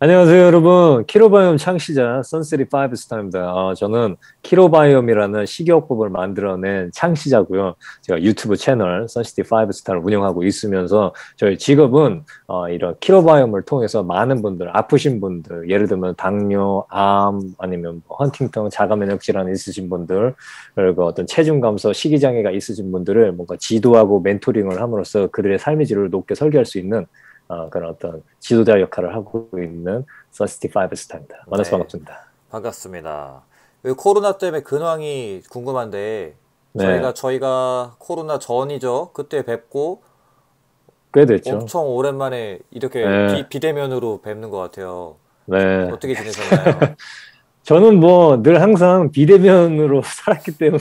안녕하세요 여러분, 키토바이옴 창시자 선시티5스타입니다. 저는 키토바이옴이라는 식이요법을 만들어낸 창시자고요. 제가 유튜브 채널 선시티5스타를 운영하고 있으면서 저희 직업은 이런 키토바이옴을 통해서 많은 분들, 아프신 분들, 예를 들면 당뇨, 암, 아니면 뭐 헌팅턴, 자가면역 질환이 있으신 분들, 그리고 어떤 체중 감소, 식이장애가 있으신 분들을 뭔가 지도하고 멘토링을 함으로써 그들의 삶의 질을 높게 설계할 수 있는 그런 어떤 지도자 역할을 하고 있는 선시티5스타입니다. 만나서 네, 반갑습니다. 반갑습니다. 코로나 때문에 근황이 궁금한데 네, 저희가 코로나 전이죠. 그때 뵙고 꽤 됐죠. 엄청 오랜만에 이렇게 네, 비대면으로 뵙는 것 같아요. 네. 어떻게 지내셨나요? 저는 뭐 늘 항상 비대면으로 살았기 때문에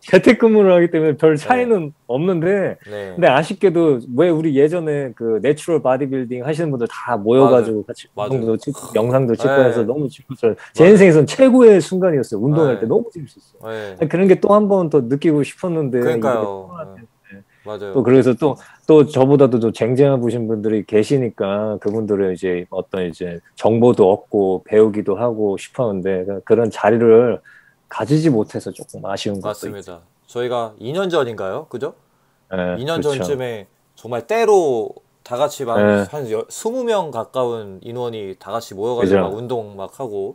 재택근무를 하기 때문에 별 차이는 네, 없는데 네, 근데 아쉽게도 왜 우리 예전에 그 내추럴 바디빌딩 하시는 분들 다 모여가지고 맞아요, 같이 운동도 찍고 영상도 찍고 네, 해서 너무 재밌었어요. 제 인생에선 최고의 순간이었어요. 운동할 네, 때 너무 재밌었어요. 네. 그런 게 또 한 번 더 느끼고 싶었는데 그러니까요. 맞아요. 또 그래서 또 저보다도 좀 쟁쟁하신 분들이 계시니까 그분들의 이제 어떤 이제 정보도 얻고 배우기도 하고 싶었는데 그런 자리를 가지지 못해서 조금 아쉬운 것 같습니다. 맞습니다. 저희가 2년 전인가요? 그죠? 네, 2년 그쵸. 전쯤에 정말 때로 다 같이 막 네, 한 20명 가까운 인원이 다 같이 모여가지고 막 운동 막 하고.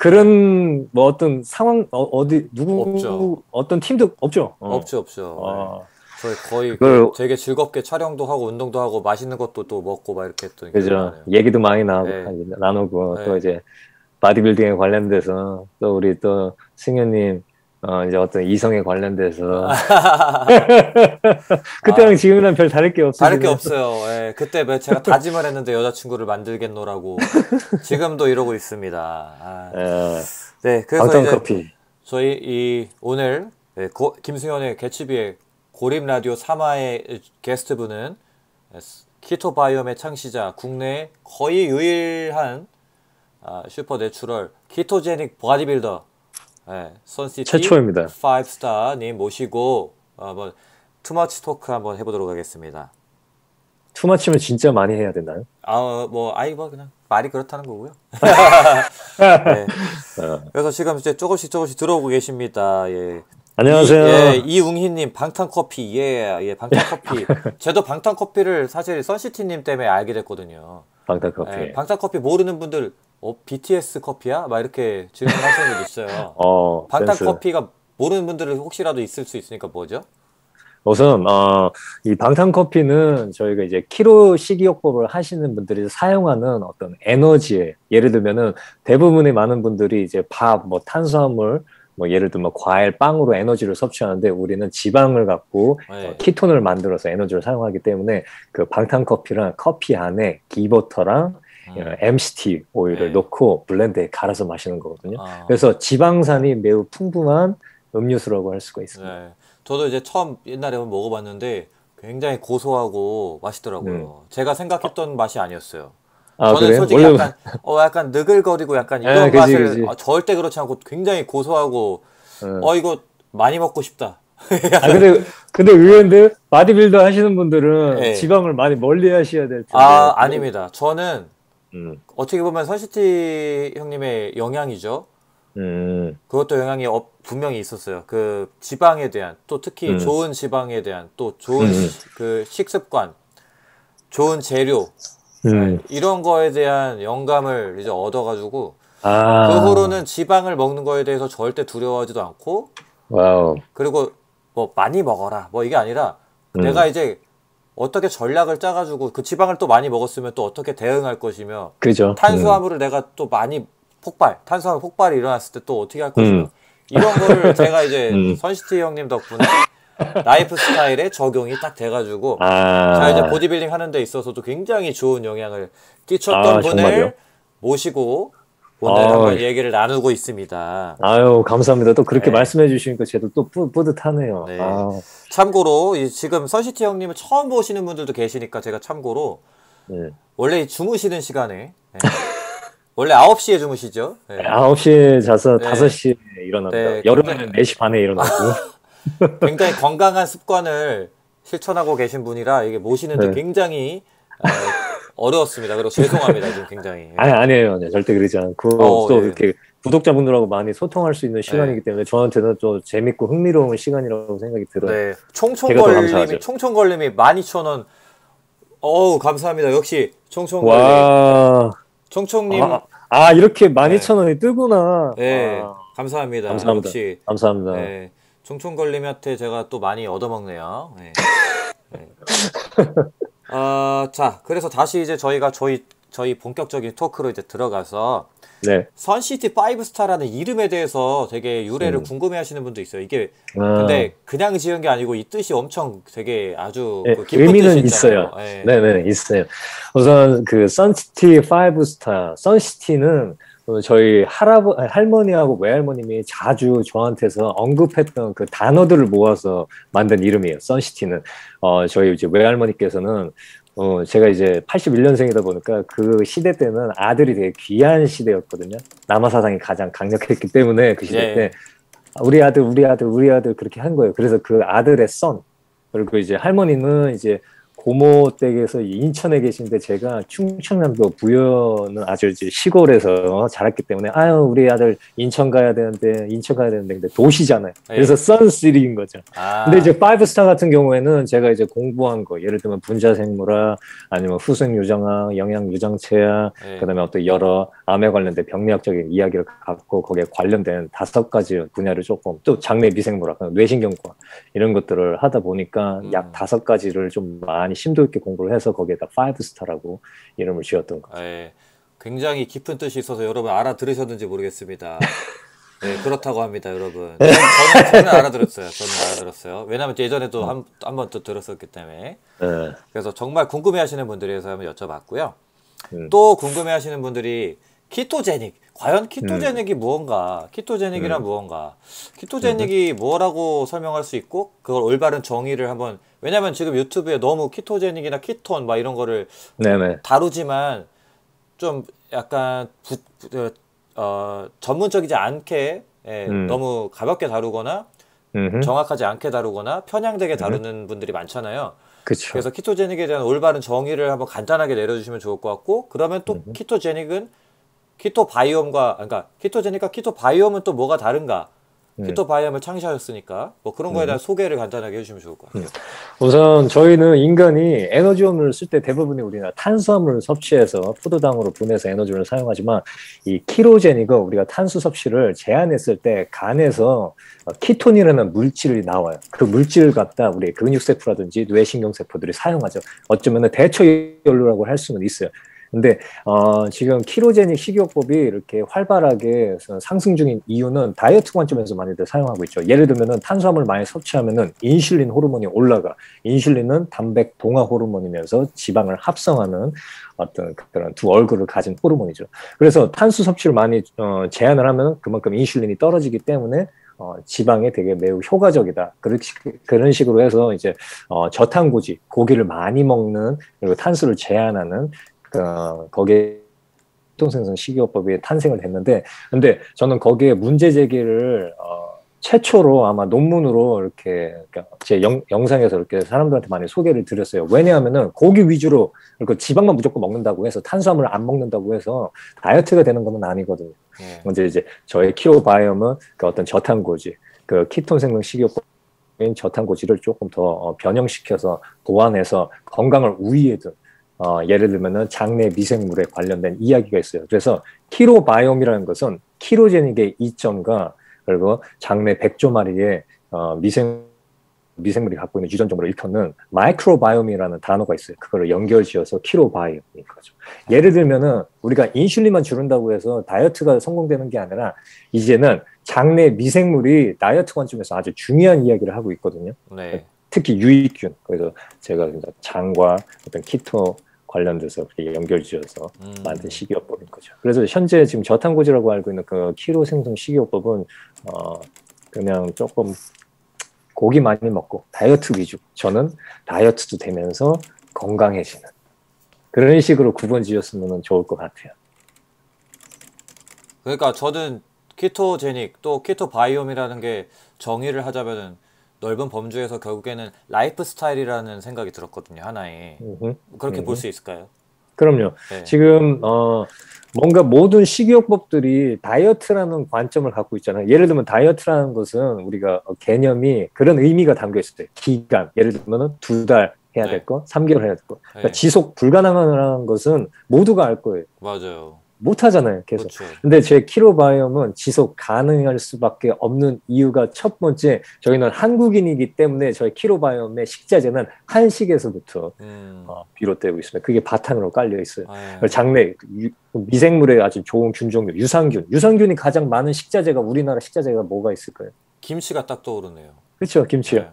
그런 뭐 어떤 상황 어디 누구 없죠. 어떤 팀도 없죠. 없죠. 네. 저희 거의 그걸 되게 즐겁게 촬영도 하고 운동도 하고 맛있는 것도 또 먹고 막 이렇게 했던 그죠. 얘기도 많이 나누고 네, 또 이제 바디빌딩에 관련돼서 또 우리 또 승현님 이제 어떤 이성에 관련돼서 그때랑 지금이랑 별 다를 게 없어요. 다를 게 없어요. 예, 그때 제가 다짐을 했는데 여자친구를 만들겠노라고 지금도 이러고 있습니다. 네, 그래서 이제 커피. 저희 오늘 네, 김승현의 개츠비의 고립라디오 3화의 게스트분은 키토바이옴의 창시자, 국내 거의 유일한 슈퍼내추럴 키토제닉 바디빌더 네, 선시티 최초입니다. 5스타님 모시고 한번 투머치 토크 한번 해보도록 하겠습니다. 투머치면 진짜 많이 해야 되나요? 그냥 말이 그렇다는 거고요. 네. 그래서 지금 이제 조금씩 들어오고 계십니다. 예. 안녕하세요. 예, 이웅희님 방탄커피 예 방탄커피 저도 방탄커피를 사실 선시티님 때문에 알게 됐거든요. 방탄커피 예, 방탄커피 모르는 분들 BTS 커피야? 막 이렇게 질문하시는 분도 있어요. 방탄커피가 모르는 분들은 혹시라도 있을 수 있으니까 뭐죠? 우선 이 방탄커피는 저희가 이제 키로 식이요법을 하시는 분들이 사용하는 어떤 에너지에 예를 들면은 대부분의 많은 분들이 이제 밥, 뭐 탄수화물 뭐 예를 들면 과일, 빵으로 에너지를 섭취하는데 우리는 지방을 갖고 네, 키톤을 만들어서 에너지를 사용하기 때문에 그 방탄커피랑 커피 안에 기버터랑 MCT 오일을 네, 넣고 블렌드에 갈아서 마시는 거거든요. 그래서 지방산이 매우 풍부한 음료수라고 할 수가 있습니다. 네. 저도 이제 처음 옛날에 먹어봤는데 굉장히 고소하고 맛있더라고요. 제가 생각했던 맛이 아니었어요. 저는 그래요? 솔직히 원래 약간 느글거리고 약간 이런 네, 맛을 그치. 절대 그렇지 않고 굉장히 고소하고 이거 많이 먹고 싶다. 근데 의외인데 바디빌더 하시는 분들은 네, 지방을 많이 멀리 하셔야 될 텐데. 아닙니다. 저는 어떻게 보면 선시티 형님의 영향이죠. 그것도 영향이 분명히 있었어요. 그 지방에 대한 또 특히 좋은 지방에 대한 또 좋은 그 식습관, 좋은 재료 이런 거에 대한 영감을 이제 얻어가지고 그 후로는 지방을 먹는 거에 대해서 절대 두려워하지도 않고 와우. 그리고 뭐 많이 먹어라 뭐 이게 아니라 내가 이제 어떻게 전략을 짜가지고 그 지방을 또 많이 먹었으면 또 어떻게 대응할 것이며 그죠. 탄수화물을 내가 또 많이 탄수화물 폭발이 일어났을 때 또 어떻게 할 것이며 이런 거를 제가 이제 선시티 형님 덕분에 라이프 스타일에 적용이 딱 돼가지고 제가 이제 보디빌딩 하는 데 있어서도 굉장히 좋은 영향을 끼쳤던 분을 정말요? 모시고 오늘 한번 얘기를 나누고 있습니다. 아유 감사합니다. 또 그렇게 네, 말씀해 주시니까 저도 또 뿌듯하네요. 네. 참고로 지금 선시티 형님을 처음 보시는 분들도 계시니까 제가 참고로 네, 원래 주무시는 시간에 네, 원래 9시에 주무시죠? 네. 9시에 자서 네, 5시에 일어납니다. 네, 여름에는 4시 반에 일어났고 굉장히 건강한 습관을 실천하고 계신 분이라 이게 모시는데 네, 굉장히 어려웠습니다. 그리고 죄송합니다. 지금 굉장히. 아니에요. 절대 그러지 않고 또 네. 이렇게 구독자분들하고 많이 소통할 수 있는 시간이기 때문에 저한테는 또 재밌고 흥미로운 시간이라고 생각이 들어요. 네. 총총걸림이 12,000원. 어우, 감사합니다. 역시 총총걸림. 와. 총총님. 아, 이렇게 12,000원이 네. 뜨구나. 네. 와. 감사합니다. 감사합니다. 역시. 감사합니다. 네. 총총걸림한테 제가 또 많이 얻어먹네요. 네. 네. 자, 그래서 다시 이제 저희 본격적인 토크로 이제 들어가서 네. 선시티 5스타라는 이름에 대해서 되게 유래를 궁금해하시는 분도 있어요. 이게 근데 그냥 지은 게 아니고 이 뜻이 엄청 되게 아주 네, 그 깊은 의미는 뜻이 있어요. 네. 네네 있어요. 우선 그 선시티 5스타 선시티는 저희 할머니하고 외할머님이 자주 저한테서 언급했던 그 단어들을 모아서 만든 이름이에요. 선시티는 저희 이제 외할머니께서는 제가 이제 81년생이다 보니까 그 시대 때는 아들이 되게 귀한 시대였거든요. 남아사상이 가장 강력했기 때문에 그 시대 예. 때 우리 아들 그렇게 한 거예요. 그래서 그 아들의 선. 그리고 이제 할머니는 이제 고모 댁에서 인천에 계신데 제가 충청남도 부여는 아주 이제 시골에서 자랐기 때문에 우리 아들 인천 가야 되는데 근데 도시잖아요. 그래서 선시티인 거죠. 근데 이제 5스타 같은 경우에는 제가 이제 공부한 거 예를 들면 분자생물학 아니면 후생유정학, 영양유정체학 그다음에 어떤 여러 암에 관련된 병리학적인 이야기를 갖고 거기에 관련된 5가지 분야를 조금 또 장내 미생물학, 뇌신경과 이런 것들을 하다 보니까 약 5가지를 좀 많이 심도 있게 공부를 해서 거기에다 5스타라고 이름을 지었던 거죠. 예, 굉장히 깊은 뜻이 있어서 여러분 알아들으셨는지 모르겠습니다. 네, 그렇다고 합니다, 여러분. 저는 알아들었어요. 왜냐하면 예전에도 한 번 또 들었었기 때문에. 네. 그래서 정말 궁금해하시는 분들에 대해서 한번 여쭤봤고요. 또 궁금해하시는 분들이 키토제닉. 과연 키토제닉이 무언가? 키토제닉이란 무언가? 키토제닉이 뭐라고 설명할 수 있고 그걸 올바른 정의를 한번 왜냐면 지금 유튜브에 너무 키토제닉이나 키톤 막 이런 거를 네네. 다루지만 좀 약간 전문적이지 않게 예, 너무 가볍게 다루거나 정확하지 않게 다루거나 편향되게 다루는 분들이 많잖아요. 그쵸. 그래서 키토제닉에 대한 올바른 정의를 한번 간단하게 내려주시면 좋을 것 같고 그러면 또 키토제닉은 키토제닉과 키토바이옴은 또 뭐가 다른가? 키토바이옴을 창시하셨으니까 뭐 그런 거에 대한 소개를 간단하게 해주시면 좋을 것 같아요. 우선 저희는 인간이 에너지원을 쓸 때 대부분이 우리가 탄수화물을 섭취해서 포도당으로 분해서 에너지원을 사용하지만 이 키토제닉은 우리가 탄수 섭취를 제한했을 때 간에서 키톤이라는 물질이 나와요. 그 물질을 갖다 우리 근육세포라든지 뇌신경세포들이 사용하죠. 어쩌면 대처연료라고 할 수는 있어요. 근데 지금 키토제닉 식이요법이 이렇게 활발하게 상승 중인 이유는 다이어트 관점에서 많이들 사용하고 있죠. 예를 들면은 탄수화물 많이 섭취하면은 인슐린 호르몬이 올라가. 인슐린은 단백 동화 호르몬이면서 지방을 합성하는 어떤 그런 두 얼굴을 가진 호르몬이죠. 그래서 탄수 섭취를 많이 제한을 하면 그만큼 인슐린이 떨어지기 때문에 지방에 되게 매우 효과적이다. 그런 식으로 해서 이제 저탄고지, 고기를 많이 먹는 그리고 탄수를 제한하는 거기에 키토생성 식이요법이 탄생을 했는데 근데 저는 거기에 문제 제기를 최초로 아마 논문으로 이렇게 제 영상에서 이렇게 사람들한테 많이 소개를 드렸어요. 왜냐하면은 고기 위주로 그리고 지방만 무조건 먹는다고 해서 탄수화물을 안 먹는다고 해서 다이어트가 되는 건 아니거든요. 먼저 이제 저의 키토바이옴은 그 어떤 저탄고지, 그 키토생성 식이요법 저탄고지를 조금 더 변형시켜서 보완해서 건강을 우위에 둔. 예를 들면은 장내 미생물에 관련된 이야기가 있어요. 그래서 키토바이옴이라는 것은 키토제닉의 이점과 그리고 장내 100조 마리의 미생물이 갖고 있는 유전종으로 일컫는 마이크로바이옴이라는 단어가 있어요. 그거를 연결지어서 키토바이옴인 거죠. 예를 들면은 우리가 인슐린만 줄인다고 해서 다이어트가 성공되는 게 아니라 이제는 장내 미생물이 다이어트 관점에서 아주 중요한 이야기를 하고 있거든요. 네. 특히 유익균. 그래서 제가 장과 어떤 키토 관련돼서 연결지어서 만든 식이요법인 거죠. 그래서 현재 지금 저탄고지라고 알고 있는 그 키토생성 식이요법은 그냥 조금 고기 많이 먹고 다이어트 위주. 저는 다이어트도 되면서 건강해지는 그런 식으로 구분지었으면 좋을 것 같아요. 그러니까 저는 키토제닉 또 키토바이옴이라는 게 정의를 하자면은. 넓은 범주에서 결국에는 라이프 스타일이라는 생각이 들었거든요. 하나의. 그렇게 볼 수 있을까요? 그럼요. 네. 지금 뭔가 모든 식이요법들이 다이어트라는 관점을 갖고 있잖아요. 예를 들면 다이어트라는 것은 우리가 개념이 그런 의미가 담겨 있을 때 기간, 예를 들면 2달 해야 될 거, 3개월 해야 될 거. 그러니까 지속 불가능한 것은 모두가 알 거예요. 맞아요. 못 하잖아요, 계속. 그렇죠. 근데 제 키토바이옴은 지속 가능할 수밖에 없는 이유가 첫 번째, 저희는 한국인이기 때문에 저희 키토바이옴의 식자재는 한식에서부터 비롯되고 있습니다. 그게 바탕으로 깔려 있어요. 장내 미생물에 아주 좋은 균종류, 유산균. 유산균이 가장 많은 식자재가 우리나라 식자재가 뭐가 있을까요? 김치가 딱 떠오르네요. 그렇죠, 김치요. 네.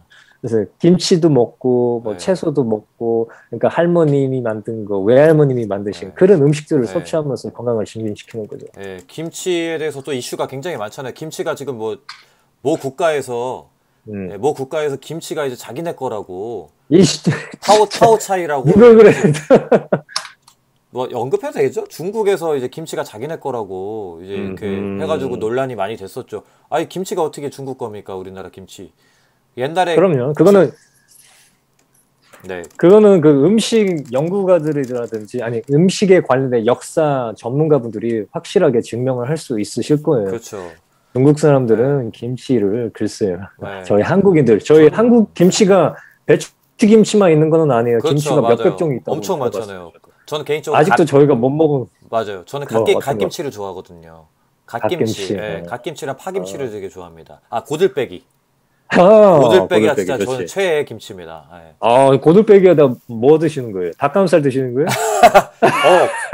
그래서 김치도 먹고 뭐 채소도 먹고, 그러니까 할머님이 만든 거, 외할머님이 만드신 그런 음식들을 섭취하면서 건강을 증진시키는 거죠. 네, 김치에 대해서 또 이슈가 굉장히 많잖아요. 김치가 지금 뭐 국가에서 뭐 국가에서 김치가 이제 자기네 거라고 파워 차이라고 이걸 그래. 뭐 언급해도 되죠? 중국에서 이제 김치가 자기네 거라고 이제 이렇게 해가지고 논란이 많이 됐었죠. 아니 김치가 어떻게 중국 겁니까? 우리나라 김치. 옛날에 그럼요. 그거는 네. 그거는 그 음식 연구가들이라든지 아니 음식에 관련된 역사 전문가분들이 확실하게 증명을 할 수 있으실 거예요. 그렇죠. 중국 사람들은 김치를 글쎄요. 저희 한국인들 한국 김치가 배추김치만 있는 건 아니에요. 그렇죠, 김치가 몇백 종이 있다고. 엄청 많잖아요. 저는 개인적으로 아직도 저희가 못 먹은 맞아요. 저는 갓김치를 좋아하거든요. 갓김치. 네. 갓김치랑 파김치를 되게 좋아합니다. 아, 고들빼기. 고들빼기가 진짜 그렇지. 저는 최애 김치입니다. 네. 아, 고들빼기에다 뭐 드시는 거예요? 닭가슴살 드시는 거예요?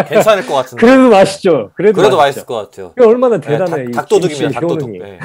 괜찮을 것 같은데. 그래도 맛있죠. 그래도 맛있을 것 같아요. 이게 얼마나 대단해. 네, 닭도둑입니다. 닭도둑. 네.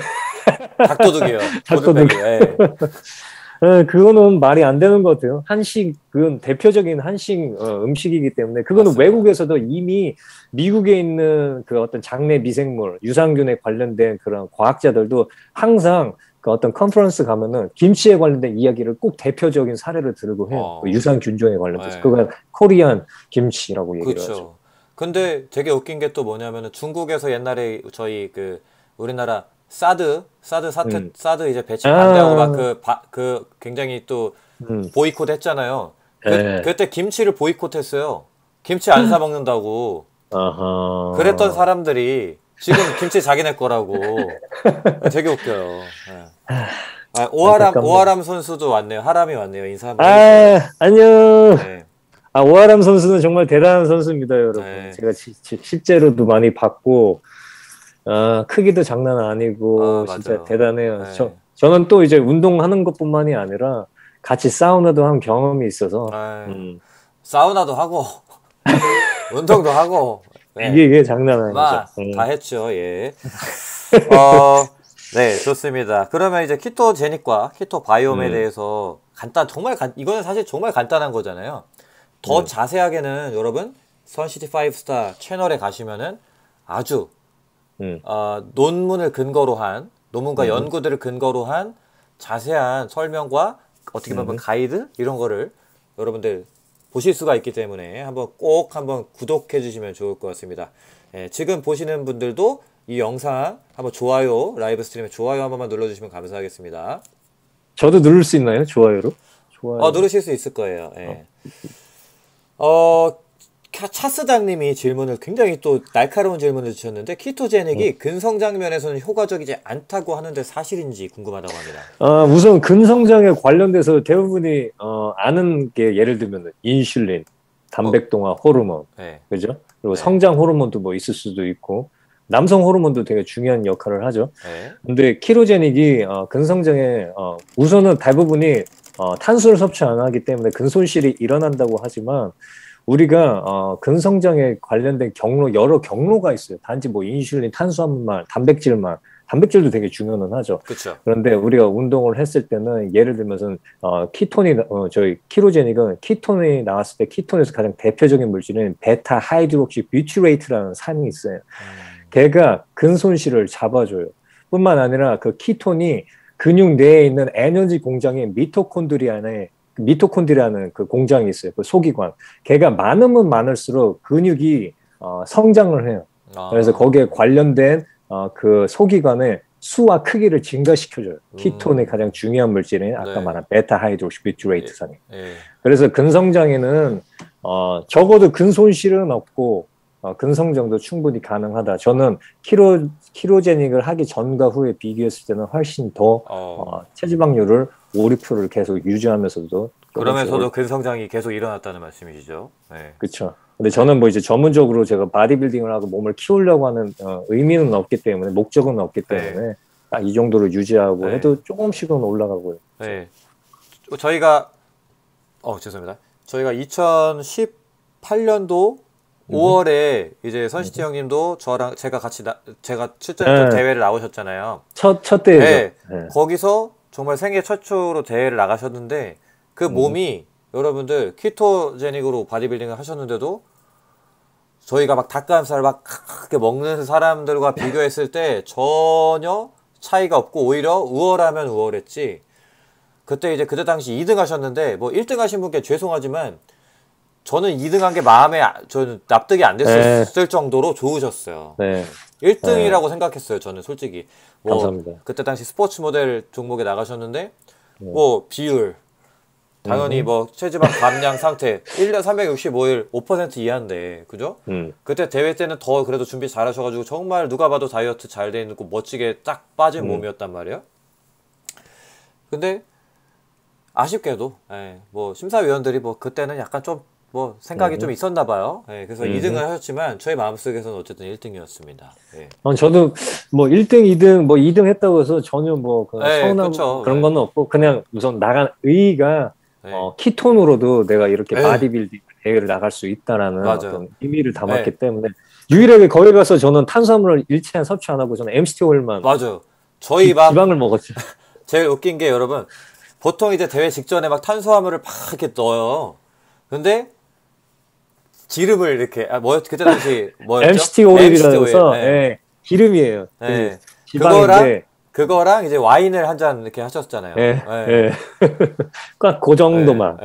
닭도둑이에요. 닭도둑. 네. 그거는 말이 안 되는 것 같아요. 한식은 대표적인 한식 음식이기 때문에 그거는 맞습니다. 외국에서도 이미 미국에 있는 그 어떤 장내 미생물, 유산균에 관련된 그런 과학자들도 항상 그 어떤 컨퍼런스 가면은 김치에 관련된 이야기를 꼭 대표적인 사례를 들고 해요. 그 유산균종에 관련돼서. 그건 코리안 김치라고 얘기를 하죠. 근데 되게 웃긴 게 또 뭐냐면은 중국에서 옛날에 저희 그 우리나라 사드 이제 배치 반대하고 막 그 굉장히 또 보이콧 했잖아요. 그때 김치를 보이콧했어요. 김치 안 사 먹는다고. 그랬던 사람들이 지금 김치 자기네 거라고. 되게 웃겨요. 네. 아, 오하람 선수도 왔네요. 하람이 왔네요. 인사 한번 해주세요. 아, 안녕. 네. 아, 오하람 선수는 정말 대단한 선수입니다, 여러분. 네. 제가 실제로도 많이 봤고, 크기도 장난 아니고, 진짜 대단해요. 네. 저는 또 이제 운동하는 것뿐만이 아니라 같이 사우나도 한 경험이 있어서. 사우나도 하고, 운동도 하고. 네. 이게 장난 아니죠. 다 했죠, 예. 네, 좋습니다. 그러면 이제 키토제닉과 키토바이옴에 대해서 이거는 사실 정말 간단한 거잖아요. 더 자세하게는 여러분, 선시티5스타 채널에 가시면은 아주, 논문을 근거로 한, 논문과 연구들을 근거로 한 자세한 설명과 어떻게 보면 가이드? 이런 거를 여러분들, 보실 수가 있기 때문에 꼭 한번 구독해 주시면 좋을 것 같습니다. 예, 지금 보시는 분들도 이 영상 한번 좋아요, 라이브 스트림에 좋아요 한 번만 눌러주시면 감사하겠습니다. 저도 누를 수 있나요? 좋아요로? 좋아요. 누르실 수 있을 거예요. 예. 차스당님이 질문을 굉장히 또 날카로운 질문을 주셨는데 키토제닉이 근성장 면에서는 효과적이지 않다고 하는데 사실인지 궁금하다고 합니다. 우선 근성장에 관련돼서 대부분이 아는 게 예를 들면 인슐린, 단백동화 호르몬, 그죠? 그리고 성장 호르몬도 뭐 있을 수도 있고 남성 호르몬도 되게 중요한 역할을 하죠. 근데 키토제닉이 근성장에 우선은 대부분이 탄수를 섭취 안 하기 때문에 근손실이 일어난다고 하지만 우리가 근성장에 관련된 여러 경로가 있어요. 단지 뭐 인슐린, 탄수화물만, 단백질도 되게 중요는 하죠. 그쵸. 그런데 우리가 운동을 했을 때는 예를 들면은 키토제닉은 키톤이 나왔을 때 키톤에서 가장 대표적인 물질은 베타 하이드록시 뷰티레이트라는 산이 있어요. 걔가 근손실을 잡아줘요. 뿐만 아니라 그 키톤이 근육 내에 있는 에너지 공장인 미토콘드리아는 그 공장이 있어요. 그 소기관. 걔가 많으면 많을수록 근육이 성장을 해요. 그래서 거기에 관련된 그 소기관에 수와 크기를 증가시켜줘요. 키톤의 가장 중요한 물질인 아까 말한 베타 하이드록시뷰티레이트산이. 그래서 근성장에는 적어도 근손실은 없고 근성장도 충분히 가능하다. 저는 키로제닉을 하기 전과 후에 비교했을 때는 훨씬 더 체지방률을 5, 6%를 계속 유지하면서도 그러면서도 근성장이 계속 일어났다는 말씀이시죠? 네. 그렇죠. 근데 저는 뭐 이제 전문적으로 제가 바디빌딩을 하고 몸을 키우려고 하는 의미는 없기 때문에 목적은 없기 때문에 딱 이 정도로 유지하고 해도 조금씩은 올라가고요. 네. 저희가 죄송합니다. 저희가 2018년도 5월에 이제 선시티 형님도 저랑 제가 같이 제가 출전했던 대회를 나오셨잖아요. 첫 대회죠. 네. 네. 거기서 정말 생애 최초로 대회를 나가셨는데 그 몸이 여러분들 키토제닉으로 바디빌딩을 하셨는데도 저희가 막 닭가슴살 막 크게 먹는 사람들과 비교했을 때 전혀 차이가 없고 오히려 우월하면 우월했지. 그때 당시 2등 하셨는데 뭐 1등 하신 분께 죄송하지만 저는 2등 한 게 마음에 저는 납득이 안 됐을 정도로 좋으셨어요. 네. 1등이라고 생각했어요. 저는 솔직히. 뭐 감사합니다. 그때 당시 스포츠 모델 종목에 나가셨는데 뭐 비율 당연히 뭐 체지방 감량 상태 1년 365일 5% 이하인데 그죠? 그때 대회 때는 더 그래도 준비 잘 하셔가지고 정말 누가 봐도 다이어트 잘 돼 있고 멋지게 딱 빠진 몸이었단 말이에요. 근데 아쉽게도 뭐 심사위원들이 뭐 그때는 약간 좀 뭐 생각이 좀 있었나 봐요. 예, 그래서 2등을 하셨지만 저희 마음속에서는 어쨌든 1등이었습니다. 예. 저도 뭐 1등, 2등, 뭐 2등 했다고 해서 전혀 뭐 서운하고 그쵸. 그런 건 없고 그냥 우선 나간 의의가 키톤으로도 내가 이렇게 바디빌딩 대회를 나갈 수 있다라는 어떤 의미를 담았기 때문에 유일하게 거기 가서 저는 탄수화물을 일체한 섭취 안 하고 저는 MCT 오일만 저희 지방을 먹었죠. 제일 웃긴 게 여러분 보통 이제 대회 직전에 막 탄수화물을 막 이렇게 넣어요. 근데 기름을 이렇게 그때 당시 뭐였죠? MCT 오일이라서 기름이에요. 네. 그거랑 이제 와인을 한 잔 이렇게 하셨잖아요. 그 정도만.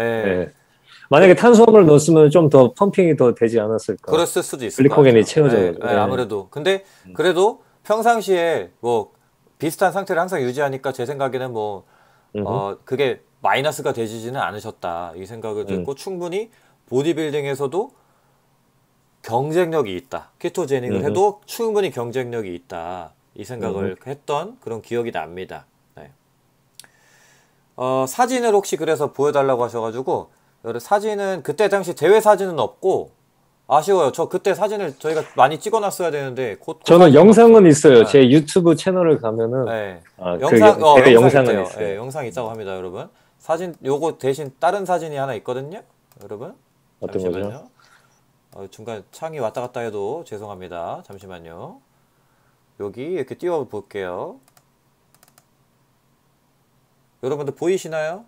만약에 탄수화물을 넣었으면 좀 더 펌핑이 더 되지 않았을까? 그랬을 수도 있을 것 같아요. 글리코겐이 채워져요. 아무래도. 근데 그래도 평상시에 뭐 비슷한 상태를 항상 유지하니까 제 생각에는 뭐 그게 마이너스가 되지는 않으셨다 이 생각을 듣고 충분히 보디빌딩에서도 경쟁력이 있다. 키토제닉을 해도 충분히 경쟁력이 있다. 이 생각을 했던 그런 기억이 납니다. 네. 사진을 혹시 그래서 보여달라고 하셔가지고 사진은 그때 당시 대회 사진은 없고 아쉬워요. 저 그때 사진을 저희가 많이 찍어놨어야 되는데 저는 영상은 있어요. 제 유튜브 채널을 가면은 영상은 있어요. 영상 있다고 합니다, 여러분. 사진 요거 대신 다른 사진이 하나 있거든요, 여러분. 어떤 거죠? 중간 창이 왔다 갔다 해도 죄송합니다. 잠시만요. 여기 이렇게 띄워볼게요. 여러분들 보이시나요?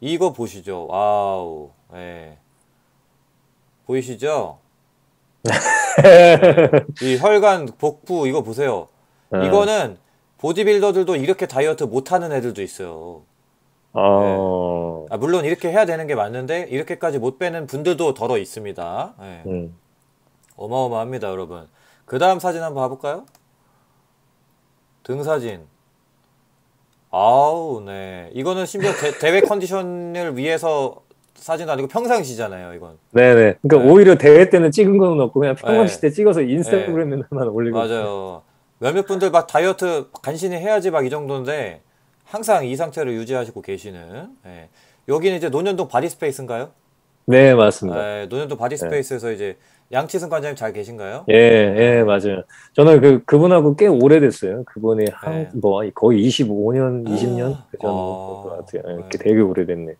이거 보시죠. 와우. 네. 보이시죠? 네. 이 혈관 복부 이거 보세요. 이거는 보디빌더들도 이렇게 다이어트 못하는 애들도 있어요. 네. 물론 이렇게 해야 되는 게 맞는데 이렇게까지 못 빼는 분들도 덜어 있습니다. 네. 어마어마합니다, 여러분. 그 다음 사진 한번 봐볼까요? 등사진. 아우, 네. 이거는 심지어 대회 컨디션을 위해서 사진도 아니고 평상시잖아요, 이건. 네네. 그러니까 오히려 대회 때는 찍은 건 없고 그냥 평상시 때 찍어서 인스타그램에만 올리고. 맞아요. 몇몇 분들 막 다이어트 간신히 해야지 막 이 정도인데 항상 이 상태를 유지하시고 계시는. 예. 여기는 이제 논현동 바디스페이스인가요? 네, 맞습니다. 예, 논현동 바디스페이스에서 이제 양치승 관장님 잘 계신가요? 예, 맞아요. 저는 그분하고 꽤 오래됐어요. 그분이 거의 25년, 20년 그 정도 것 같아요. 되게 오래됐네.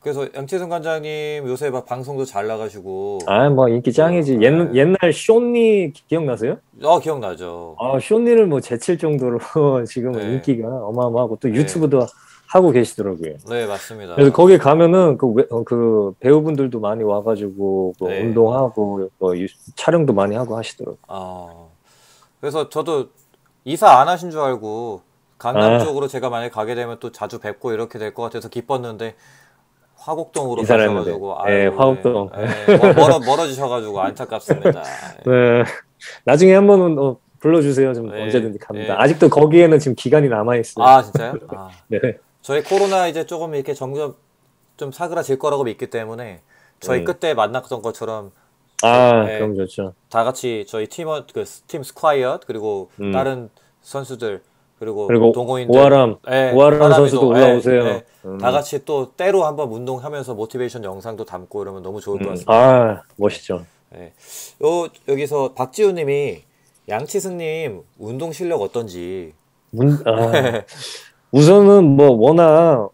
그래서 양치승 관장님 요새 막 방송도 잘 나가시고 인기 짱이지. 옛날 쇼니 기억나세요? 기억나죠. 쇼니를 뭐 제칠 정도로 지금 인기가 어마어마하고 또 유튜브도 하고 계시더라고요. 네, 맞습니다. 그래서 거기 가면은 그 배우분들도 많이 와가지고 뭐 운동하고 뭐 촬영도 많이 하고 하시더라고요. 그래서 저도 이사 안 하신 줄 알고 강남 쪽으로 제가 만약에 가게 되면 또 자주 뵙고 이렇게 될 것 같아서 기뻤는데 화곡동으로 가셔가지고 화곡동 멀어지셔가지고 안타깝습니다. 네. 나중에 한번 불러주세요. 좀 네. 언제든지 갑니다. 네. 아직도 거기에는 지금 기간이 남아있어요. 아, 진짜요? 아. 네. 저희 코로나 이제 조금 이렇게 점점 좀 사그라질 거라고 믿기 때문에 저희 그때 만났던 것처럼 아, 네. 그럼 좋죠. 다 같이 저희 팀원, 그 팀 스쿼이엇 그리고 다른 선수들 그리고 동호인들 오하람, 네, 오하람 선수도 올라오세요. 네, 네. 다 같이 또 때로 한번 운동하면서 모티베이션 영상도 담고 이러면 너무 좋을 것 같습니다. 아, 멋있죠. 네. 여기서 박지우님이 양치승님 운동 실력 어떤지. 우선은 뭐 워낙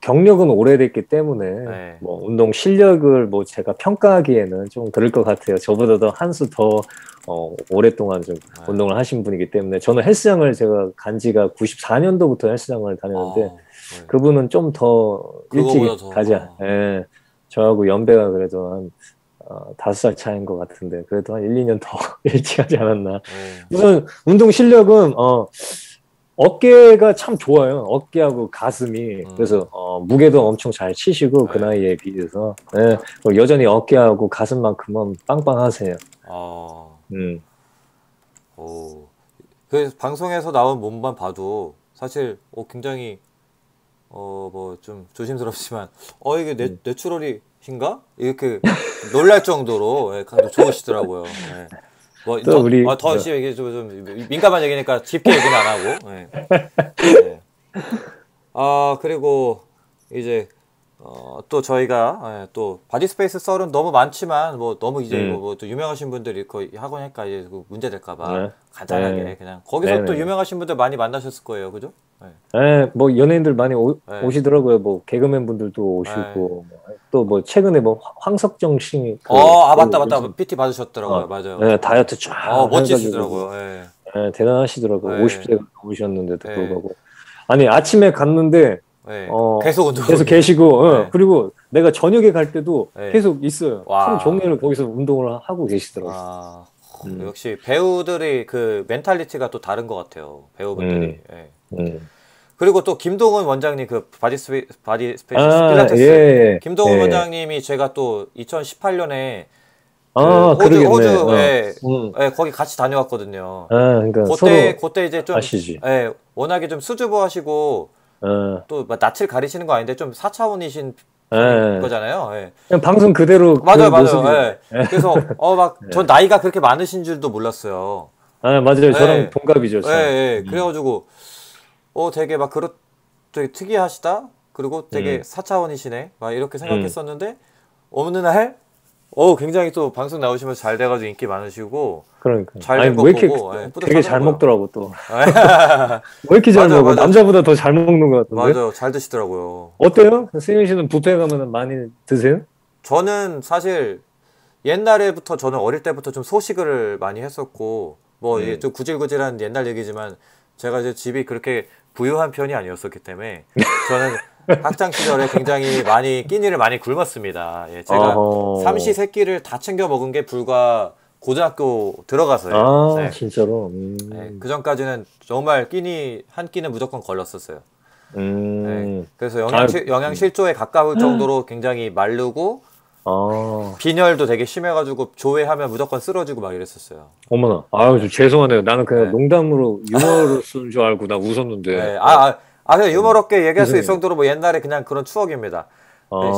경력은 오래됐기 때문에 네. 뭐 운동 실력을 뭐 제가 평가하기에는 좀 그럴 것 같아요. 저보다 더 한 수 더 오랫동안 좀 네. 운동을 하신 분이기 때문에 저는 헬스장을 제가 간 지가 94년도부터 헬스장을 다녔는데 네. 그분은 좀 더 일찍 가자. 예. 저하고 연배가 그래도 한 5살 차이인 것 같은데 그래도 한 1~2년 더 일찍 하지 않았나. 네. 우선 운동 실력은 어깨가 참 좋아요. 어깨하고 가슴이. 그래서 무게도 엄청 잘 치시고 그 나이에 비해서 네. 여전히 어깨하고 가슴만큼은 빵빵하세요. 오. 그 방송에서 나온 몸만 봐도 사실 굉장히 뭐 좀 조심스럽지만 이게 내추럴이신가? 이렇게 놀랄 정도로 좋으시더라고요. 네. 뭐, 또 우리 더 이게 좀 민감한 얘기니까 깊게 얘기는 안 하고. 네. 네. 아 그리고 이제 또 저희가 또 바디스페이스 썰은 너무 많지만 뭐 너무 이제 또 유명하신 분들이 그 학원일까 이제 문제 될까봐 네. 간단하게 네. 그냥 거기서 네. 또 유명하신 분들 많이 만나셨을 거예요, 그죠? 네. 네, 뭐 연예인들 많이 네. 오시더라고요. 뭐 개그맨 분들도 오시고 네. 또 뭐 최근에 뭐 황석정 씨. 맞다. PT 받으셨더라고요, 맞아요. 네, 다이어트 쫙. 멋지시더라고요. 네. 네, 대단하시더라고요. 네. 50대가 오셨는데도 네. 불구하고. 아니 아침에 갔는데. 네. 계속 계시고 네. 그리고 내가 저녁에 갈 때도 네. 계속 있어요. 하루 종일 거기서 운동을 하고 계시더라고요. 역시 배우들이 그 멘탈리티가 또 다른 것 같아요. 배우분들이. 네. 그리고 또 김동훈 원장님 그 바디 스페이스 필라테스 예. 김동훈 원장님이 제가 또 2018년에 호주에 거기 같이 다녀왔거든요. 그러니까 그때 이제 좀 아시지. 예, 워낙에 좀 수줍어 하시고. 또 낯을 가리시는 거 아닌데 좀 4차원이신 거잖아요. 예. 그냥 방송 그대로 맞아요. 예. 그래서 전 나이가 그렇게 많으신 줄도 몰랐어요. 아 맞아요. 예. 저랑 동갑이죠. 예. 그래가지고 되게 막 되게 특이하시다. 그리고 되게 4차원이시네. 막 이렇게 생각했었는데 어느 날 굉장히 또 방송 나오시면서 잘 돼가지고 인기 많으시고. 그러니까. 잘 된 거 보고. 되게 잘 먹더라고 또. 왜 이렇게 잘 먹어? 남자보다 더 잘 먹는 것 같은데. 맞아요. 잘 드시더라고요. 어때요? 승현 씨는 뷔페 가면 많이 드세요? 저는 사실 옛날에부터 저는 어릴 때부터 좀 소식을 많이 했었고 뭐 좀 구질구질한 옛날 얘기지만 제가 이제 집이 그렇게 부유한 편이 아니었었기 때문에 저는 학창 시절에 굉장히 끼니를 많이 굶었습니다. 예, 제가 삼시 세 끼를 다 챙겨 먹은 게 불과 고등학교 들어가서요. 네. 진짜로. 네, 그 전까지는 정말 끼니 한 끼는 무조건 걸렸었어요. 네, 그래서 영양실조에 가까울 정도로 굉장히 마르고 빈혈도 되게 심해가지고 조회하면 무조건 쓰러지고 막 이랬었어요. 어머나, 아유 죄송하네요. 나는 그냥 농담으로 유머로 쓴 줄 알고 나 웃었는데. 네, 그냥 유머롭게 얘기할 수 있을 정도로 뭐 옛날에 그냥 그런 추억입니다.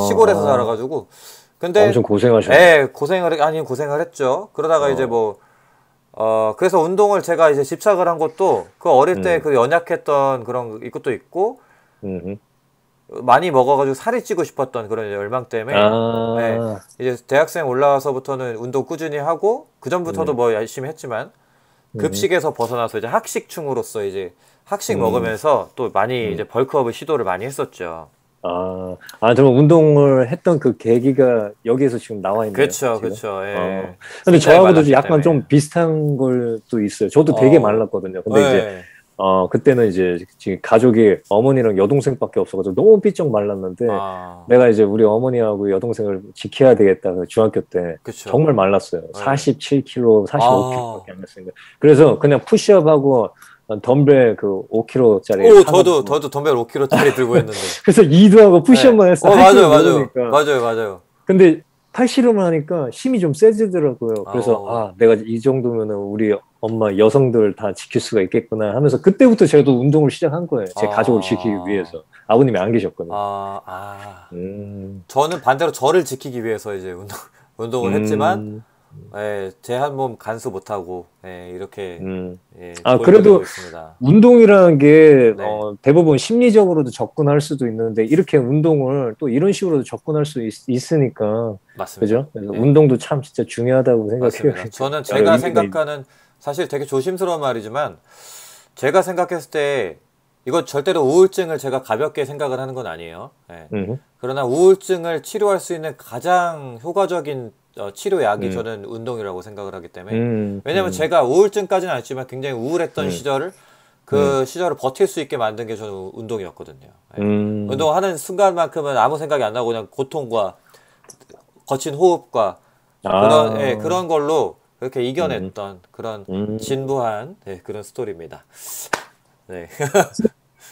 시골에서 살아가지고. 근데 엄청 고생하셨어요. 예, 고생을 했죠. 그러다가 이제 그래서 운동을 제가 이제 집착을 한 것도 그 어릴 때 그 연약했던 그런 것도 있고. 많이 먹어가지고 살이 찌고 싶었던 그런 열망 때문에 이제 대학생 올라와서부터는 운동 꾸준히 하고 그 전부터도 뭐 열심히 했지만 급식에서 벗어나서 이제 학식충으로서 이제 학식 먹으면서 또 많이 이제 벌크업을 시도를 많이 했었죠. 그럼 운동을 했던 그 계기가 여기에서 지금 나와 있네요. 그렇죠. 예. 근데 저하고도 약간 좀 비슷한 걸 또 있어요. 저도 되게 말랐거든요. 근데 이제 그때는 이제 지금 가족이 어머니랑 여동생밖에 없어가지고 너무 삐쩍 말랐는데 내가 이제 우리 어머니하고 여동생을 지켜야 되겠다. 중학교 때 그쵸. 정말 말랐어요. 47kg, 45kg밖에 안 됐으니까. 그래서 그냥 푸시업하고 덤벨 그 5kg짜리. 저도 덤벨 5kg짜리 들고 했는데. 그래서 2도 하고 푸시업만 네. 했어요. 맞아요. 근데 팔씨름을 하니까 힘이 좀 세지더라고요. 그래서 내가 이 정도면은 우리 엄마 여성들 다 지킬 수가 있겠구나 하면서 그때부터 저도 운동을 시작한 거예요. 제 가족을 지키기 위해서. 아버님이 안 계셨거든요. 저는 반대로 저를 지키기 위해서 이제 운동을 했지만 예, 제 한 몸 간수 못하고 예, 이렇게 예, 그래도 운동이라는 게 네. 대부분 심리적으로도 접근할 수도 있는데 이렇게 운동을 또 이런 식으로도 접근할 수 있으니까 맞습니다. 그죠? 그래서 예. 운동도 참 진짜 중요하다고 생각해요. 맞습니다. 저는 제가 생각하는 사실 되게 조심스러운 말이지만 제가 생각했을 때 이거 절대로 우울증을 제가 가볍게 생각을 하는 건 아니에요. 예. 그러나 우울증을 치료할 수 있는 가장 효과적인 치료약이 저는 운동이라고 생각을 하기 때문에 왜냐면 제가 우울증까지는 아니지만 굉장히 우울했던 시절을 그 시절을 버틸 수 있게 만든 게 저는 운동이었거든요. 예. 운동하는 순간만큼은 아무 생각이 안 나고 그냥 고통과 거친 호흡과 그런, 예, 그런 걸로 그렇게 이겨냈던 그런 진부한 예, 그런 스토리입니다. 네.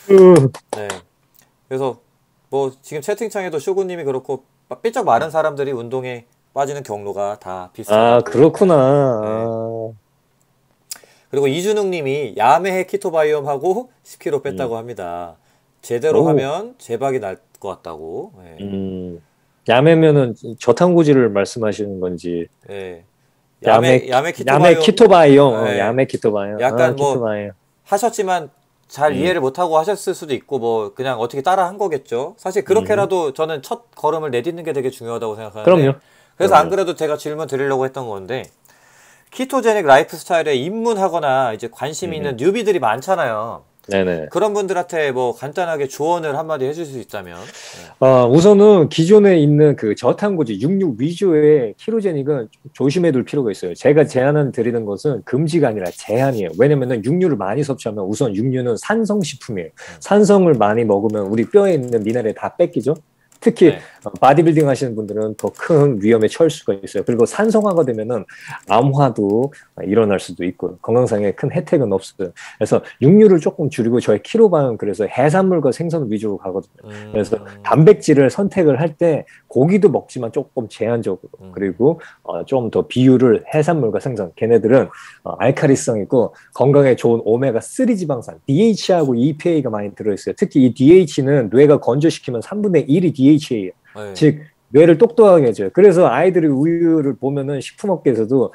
네. 그래서 뭐 지금 채팅창에도 쇼군님이 그렇고 삐쩍 마른 사람들이 운동에 빠지는 경로가 다 비슷하다. 그렇구나. 네. 그리고 이준웅님이 야매해 키토바이옴하고 10kg 뺐다고 합니다. 제대로 하면 재박이 날 것 같다고. 네. 야매면은 저탄고지를 말씀하시는 건지. 네. 야매 키토바이옴. 네. 야매 키토바이옴. 약간 뭐 키토바이옴. 하셨지만 잘 이해를 못하고 하셨을 수도 있고 뭐 그냥 어떻게 따라 한 거겠죠. 사실 그렇게라도 저는 첫 걸음을 내딛는 게 되게 중요하다고 생각하는데. 그럼요. 그래서 안 그래도 제가 질문 드리려고 했던 건데 키토제닉 라이프 스타일에 입문하거나 이제 관심이 있는 뉴비들이 많잖아요. 네네. 그런 분들한테 뭐 간단하게 조언을 한마디 해줄 수 있다면? 우선은 기존에 있는 그 저탄고지 66 위주의 키토제닉은 조심해둘 필요가 있어요. 제가 제안을 드리는 것은 금지가 아니라 제한이에요. 왜냐면은 육류를 많이 섭취하면 우선 육류는 산성식품이에요. 산성을 많이 먹으면 우리 뼈에 있는 미네랄이 다 뺏기죠. 특히 네. 바디빌딩 하시는 분들은 더 큰 위험에 처할 수가 있어요. 그리고 산성화가 되면은 암화도 일어날 수도 있고 건강상에 큰 혜택은 없어요. 그래서 육류를 조금 줄이고 저의 키토바이옴 그래서 해산물과 생선 위주로 가거든요. 그래서 단백질을 선택을 할 때 고기도 먹지만 조금 제한적으로 그리고 좀 더 비율을 해산물과 생선 걔네들은 알칼리성 있고 건강에 좋은 오메가3 지방산 DHA하고 EPA가 많이 들어있어요. 특히 이 DHA는 뇌가 건조시키면 3분의 1이 DHA예요. 네. 즉 뇌를 똑똑하게 해줘요. 그래서 아이들이 우유를 보면은 식품업계에서도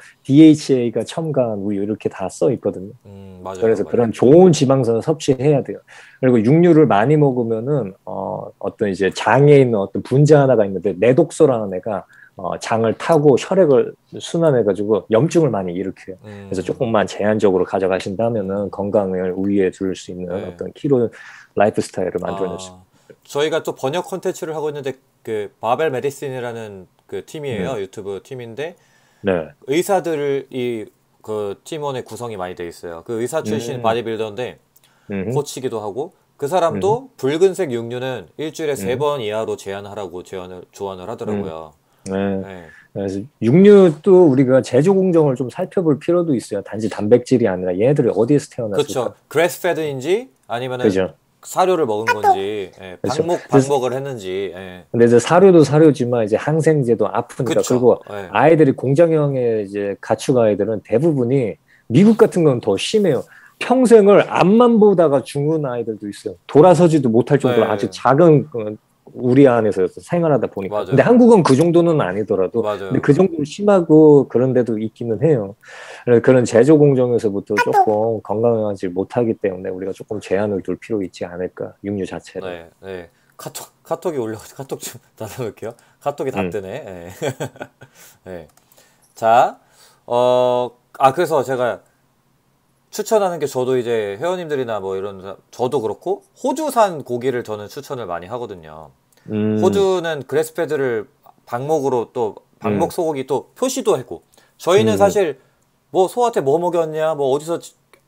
DHA가 첨가한 우유 이렇게 다 써 있거든요. 맞아요, 그래서 맞아요. 그런 좋은 지방산을 섭취해야 돼요. 그리고 육류를 많이 먹으면은 어떤 이제 장에 있는 어떤 분자 하나가 있는데 내독소라는 애가 장을 타고 혈액을 순환해가지고 염증을 많이 일으켜요. 그래서 조금만 제한적으로 가져가신다면은 건강을 우위에 둘 수 있는 네. 어떤 키토 라이프 스타일을 만들어낼 수 있어요. 저희가 또 번역 콘텐츠를 하고 있는데 그 바벨 메디신이라는 그 팀이에요. 유튜브 팀인데 네. 의사들이 그 팀원의 구성이 많이 돼 있어요. 그 의사 출신 바디빌더인데 코치기도 하고 그 사람도 붉은색 육류는 일주일에 3번 이하로 제한하라고 조언을 하더라고요. 네. 그래서 육류도 우리가 제조 공정을 좀 살펴볼 필요도 있어요. 단지 단백질이 아니라 얘네들이 어디에서 태어났을까? 그렇죠. 그래스패드인지 아니면은 그죠. 사료를 먹은 건지, 예, 방목을 했는지. 예. 근데 이제 사료도 사료지만 이제 항생제도 아프니까 그쵸. 그리고 예. 아이들이 공장형의 이제 가축 아이들은 대부분이 미국 같은 건 더 심해요. 평생을 앞만 보다가 죽는 아이들도 있어요. 돌아서지도 못할 정도로 예. 아주 작은 우리 안에서 생활하다 보니까. 맞아요. 근데 한국은 그 정도는 아니더라도 맞아요. 근데 그 정도는 심하고 그런 데도 있기는 해요. 그런 제조 공정에서부터 조금 건강하지 못하기 때문에 우리가 조금 제한을 둘 필요 있지 않을까 육류 자체를. 네, 네. 카톡이 올라오죠. 카톡 좀 나눠볼게요. 카톡이 다 뜨네. 네. 네. 자, 그래서 제가 추천하는 게 저도 이제 회원님들이나 뭐 이런 저도 그렇고 호주산 고기를 저는 추천을 많이 하거든요. 호주는 그래스패드를 방목으로 또 방목 소고기 또 표시도 했고 저희는 사실 뭐 소한테 뭐 먹였냐 뭐 어디서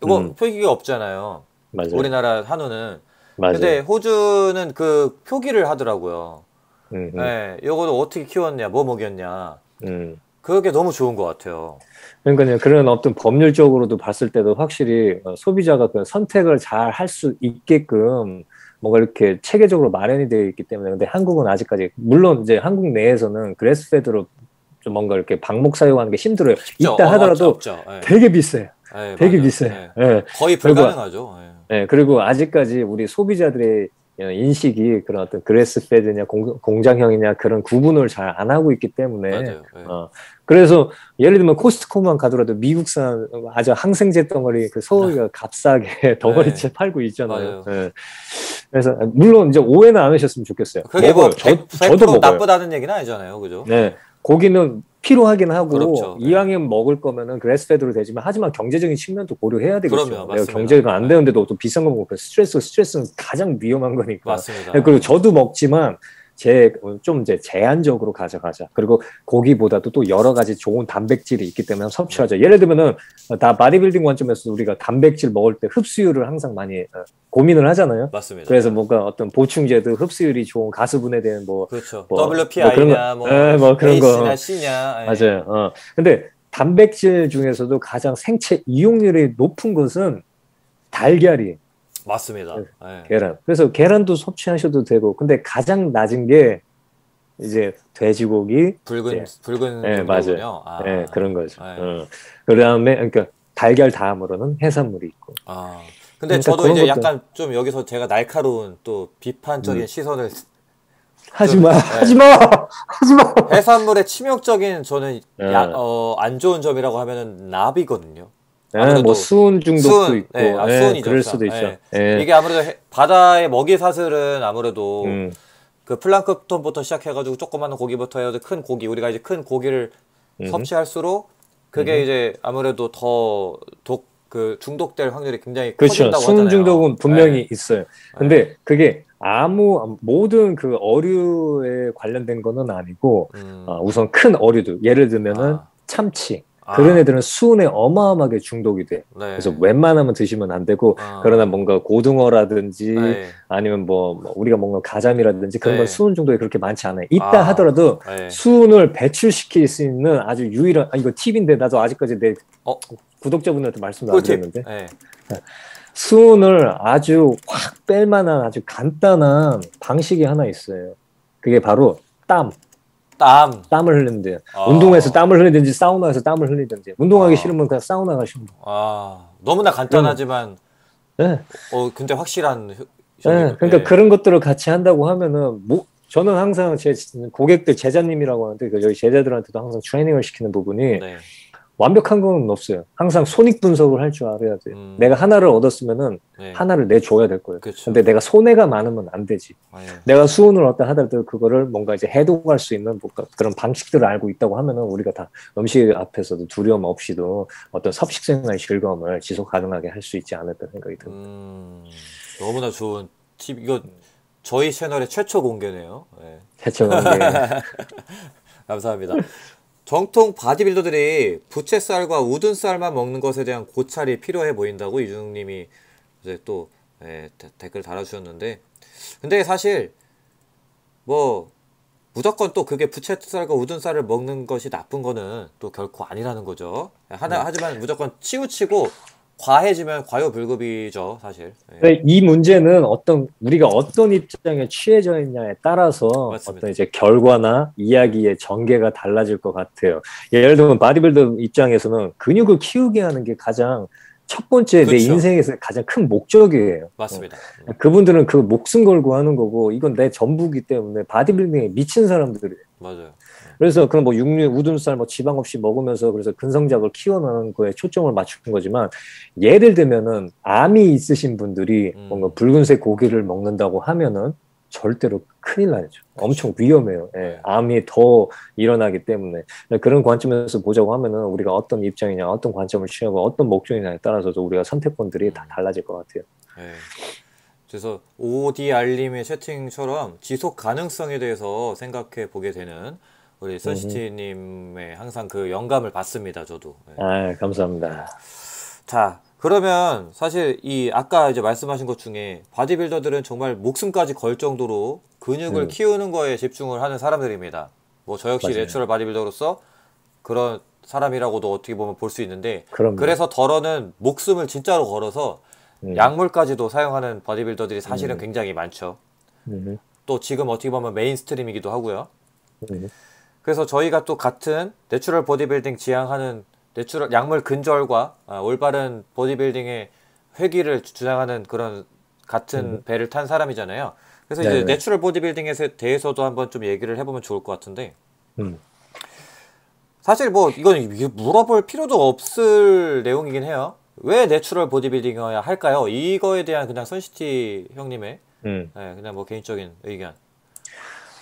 이거 표기가 없잖아요. 맞아요. 우리나라 한우는. 맞아요. 근데 호주는 그 표기를 하더라고요. 네, 요거는 어떻게 키웠냐 뭐 먹였냐. 그게 너무 좋은 것 같아요. 그러니까요. 그런 어떤 법률적으로도 봤을 때도 확실히 소비자가 그 선택을 잘 할 수 있게끔 뭔가 이렇게 체계적으로 마련이 되어 있기 때문에 근데 한국은 아직까지 물론 이제 한국 내에서는 그래스패드로 좀 뭔가 이렇게 방목 사용하는 게 힘들어요. 있다 하더라도 없죠. 되게 비싸요. 에이, 되게 맞아요. 비싸요. 네. 거의 불가능하죠. 네, 그리고 아직까지 우리 소비자들의 인식이 그런 어떤 그레스페드냐 공장형이냐 그런 구분을 잘 안 하고 있기 때문에 맞아요. 그래서 예를 들면 코스트코만 가더라도 미국산 아주 항생제 덩어리 그 서울이가 값싸게 덩어리째 팔고 있잖아요. 네. 그래서 물론 이제 오해는 안 하셨으면 좋겠어요. 그게 뭐 저도 먹어요. 나쁘다는 얘기는 아니잖아요, 그죠? 네, 고기는 필요하긴 하고 그렇죠. 이왕이면 네. 먹을 거면은 그레스페드로 되지만 하지만 경제적인 측면도 고려해야 되겠죠. 그럼요, 맞습니다. 경제가 안 되는데도 또 비싼 거 먹고 스트레스는 가장 위험한 거니까. 맞습니다. 그리고 저도 먹지만 좀 제한적으로 가져가자. 그리고 고기보다도 또 여러 가지 좋은 단백질이 있기 때문에 섭취하자. 예를 들면은 다 바디빌딩 관점에서 우리가 단백질 먹을 때 흡수율을 항상 많이 고민을 하잖아요. 맞습니다. 그래서 뭔가 어떤 보충제도 흡수율이 좋은 가수분에 대한 그렇죠. WPI냐, 그런 거. H나 C냐. 맞아요. 근데 단백질 중에서도 가장 생체 이용률이 높은 것은 달걀이에요. 맞습니다. 네. 계란. 그래서 계란도 섭취하셔도 되고, 근데 가장 낮은 게 이제 돼지고기, 붉은 네, 맞아요. 아. 네, 그런 거죠. 그다음에 그러니까 달걀 다음으로는 해산물이 있고. 아. 근데 그러니까 저도 이제 약간 좀 여기서 제가 날카로운 또 비판적인 시선을 하지 마. 해산물의 치명적인 저는 안 좋은 점이라고 하면은 납이거든요. 네, 뭐 수은 중독도 있고, 네, 수은이 그럴 수도 있죠. 네. 이게 아무래도 바다의 먹이 사슬은 아무래도 그 플랑크톤부터 시작해가지고 조그마한 고기부터 해서 큰 고기, 우리가 이제 큰 고기를 섭취할수록 그게 이제 아무래도 더 중독될 확률이 굉장히 커진다고 그렇죠. 하잖아요. 수은 중독은 분명히 있어요. 근데 그게 모든 그 어류에 관련된 거는 아니고 우선 큰 어류들, 예를 들면은 참치. 그런 애들은 수은에 어마어마하게 중독이 돼. 네. 그래서 웬만하면 드시면 안 되고, 그러나 뭔가 고등어라든지, 아니면 우리가 먹는 가자미라든지 그런 건 수은 중독이 그렇게 많지 않아요. 있다 하더라도, 수은을 배출시킬 수 있는 아주 유일한, 이거 팁인데, 나도 아직까지 내 구독자분들한테 말씀도 안 드렸는데. 수은을 아주 확 뺄 만한 아주 간단한 방식이 하나 있어요. 그게 바로 땀. 땀을 흘리면 돼요. 운동에서 땀을 흘리든지 사우나에서 땀을 흘리든지 운동하기 싫으면 그냥 사우나 가시면 돼요. 너무나 간단하지만 근데 확실한 그러니까 그런 것들을 같이 한다고 하면은 저는 항상 제 고객들 제자님이라고 하는데 저희 제자들한테도 항상 트레이닝을 시키는 부분이 완벽한 건 없어요. 항상 손익 분석을 할 줄 알아야 돼요. 내가 하나를 얻었으면은 하나를 내줘야 될 거예요. 그쵸. 근데 내가 손해가 많으면 안 되지. 내가 수은을 얻다 하더라도 그거를 뭔가 이제 해독할 수 있는 그런 방식들을 알고 있다고 하면은 우리가 다 음식 앞에서도 두려움 없이도 어떤 섭식생활의 즐거움을 지속 가능하게 할 수 있지 않을까 생각이 듭니다. 너무나 좋은 팁. 이거 저희 채널의 최초 공개네요. 최초 공개. 감사합니다. 정통 바디빌더들이 부채살과 우둔살만 먹는 것에 대한 고찰이 필요해 보인다고 이준욱님이 이제 또 댓글 달아주셨는데, 근데 사실 무조건 또 그게 부채살과 우둔살을 먹는 것이 나쁜 거는 또 결코 아니라는 거죠. 하지만 무조건 치우치고 과해지면 과유불급이죠, 사실. 이 문제는 우리가 어떤 입장에 취해져 있냐에 따라서 맞습니다. 어떤 이제 결과나 이야기의 전개가 달라질 것 같아요. 예를 들면 바디빌더 입장에서는 근육을 키우게 하는 게 가장 첫 번째 내 인생에서 가장 큰 목적이에요. 맞습니다. 그분들은 그 목숨 걸고 하는 거고 이건 내 전부기 때문에 바디빌딩에 미친 사람들이에요. 맞아요. 그래서 그런 육류, 우둔살, 지방 없이 먹으면서 그래서 근성작을 키워나는 거에 초점을 맞추는 거지만 예를 들면은 암이 있으신 분들이 뭔가 붉은색 고기를 먹는다고 하면은 절대로 큰일 나죠. 엄청 위험해요. 암이 더 일어나기 때문에 그런 관점에서 보자고 하면은 우리가 어떤 입장이냐, 어떤 관점을 취하고 어떤 목적이냐에 따라서도 우리가 선택권들이 다 달라질 것 같아요. 그래서 ODR님의 채팅처럼 지속 가능성에 대해서 생각해 보게 되는 우리 선시티님의 항상 그 영감을 받습니다. 저도. 감사합니다. 자. 그러면 사실 아까 이제 말씀하신 것 중에 바디빌더들은 정말 목숨까지 걸 정도로 근육을 키우는 거에 집중을 하는 사람들입니다. 저 역시 맞아요. 내추럴 바디빌더로서 그런 사람이라고도 어떻게 보면 볼 수 있는데 그럼요. 그래서 덜어는 목숨을 진짜로 걸어서 약물까지도 사용하는 바디빌더들이 사실은 굉장히 많죠. 또 지금 어떻게 보면 메인스트림이기도 하고요. 그래서 저희가 또 같은 내추럴 보디빌딩 지향하는 내추럴 약물 근절과 올바른 보디빌딩의 회귀를 주장하는 그런 같은 배를 탄 사람이잖아요. 그래서 이제 네네. 내추럴 보디빌딩에 대해서도 한번 좀 얘기를 해보면 좋을 것 같은데 사실 뭐 이건 물어볼 필요도 없을 내용이긴 해요. 왜 내추럴 보디빌딩이어야 할까요? 이거에 대한 그냥 선시티 형님의 네, 그냥 뭐 개인적인 의견.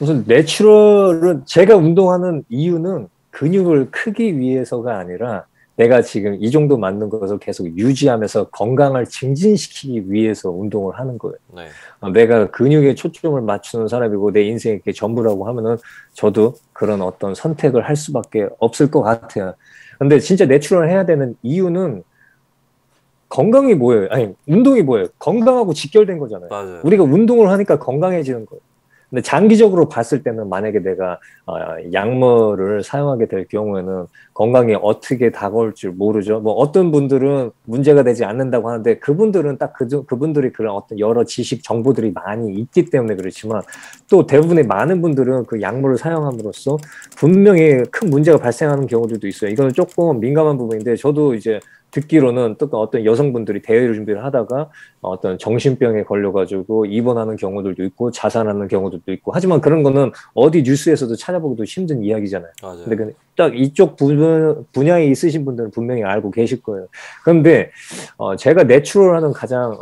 우선 내추럴은 제가 운동하는 이유는 근육을 크기 위해서가 아니라 내가 지금 이 정도 맞는 것을 계속 유지하면서 건강을 증진시키기 위해서 운동을 하는 거예요. 네. 내가 근육에 초점을 맞추는 사람이고 내 인생의 그게 전부라고 하면은 저도 그런 어떤 선택을 할 수밖에 없을 것 같아요. 근데 진짜 내추럴 해야 되는 이유는 건강이 뭐예요? 아니 운동이 뭐예요? 건강하고 직결된 거잖아요. 맞아요. 우리가 운동을 하니까 건강해지는 거예요. 근데 장기적으로 봤을 때는 만약에 내가 약물을 사용하게 될 경우에는 건강에 어떻게 다가올 줄 모르죠. 뭐 어떤 분들은 문제가 되지 않는다고 하는데 그분들은 딱 그분들이 그런 어떤 여러 지식 정보들이 많이 있기 때문에 그렇지만 또 대부분의 많은 분들은 그 약물을 사용함으로써 분명히 큰 문제가 발생하는 경우들도 있어요. 이거는 조금 민감한 부분인데 저도 이제 듣기로는 또 어떤 여성분들이 대회를 준비를 하다가 어떤 정신병에 걸려가지고 입원하는 경우들도 있고 자살하는 경우들도 있고 하지만 그런 거는 어디 뉴스에서도 찾아보기도 힘든 이야기잖아요. 맞아요. 근데 딱 이쪽 분야에 있으신 분들은 분명히 알고 계실 거예요. 그런데 제가 내추럴하는 가장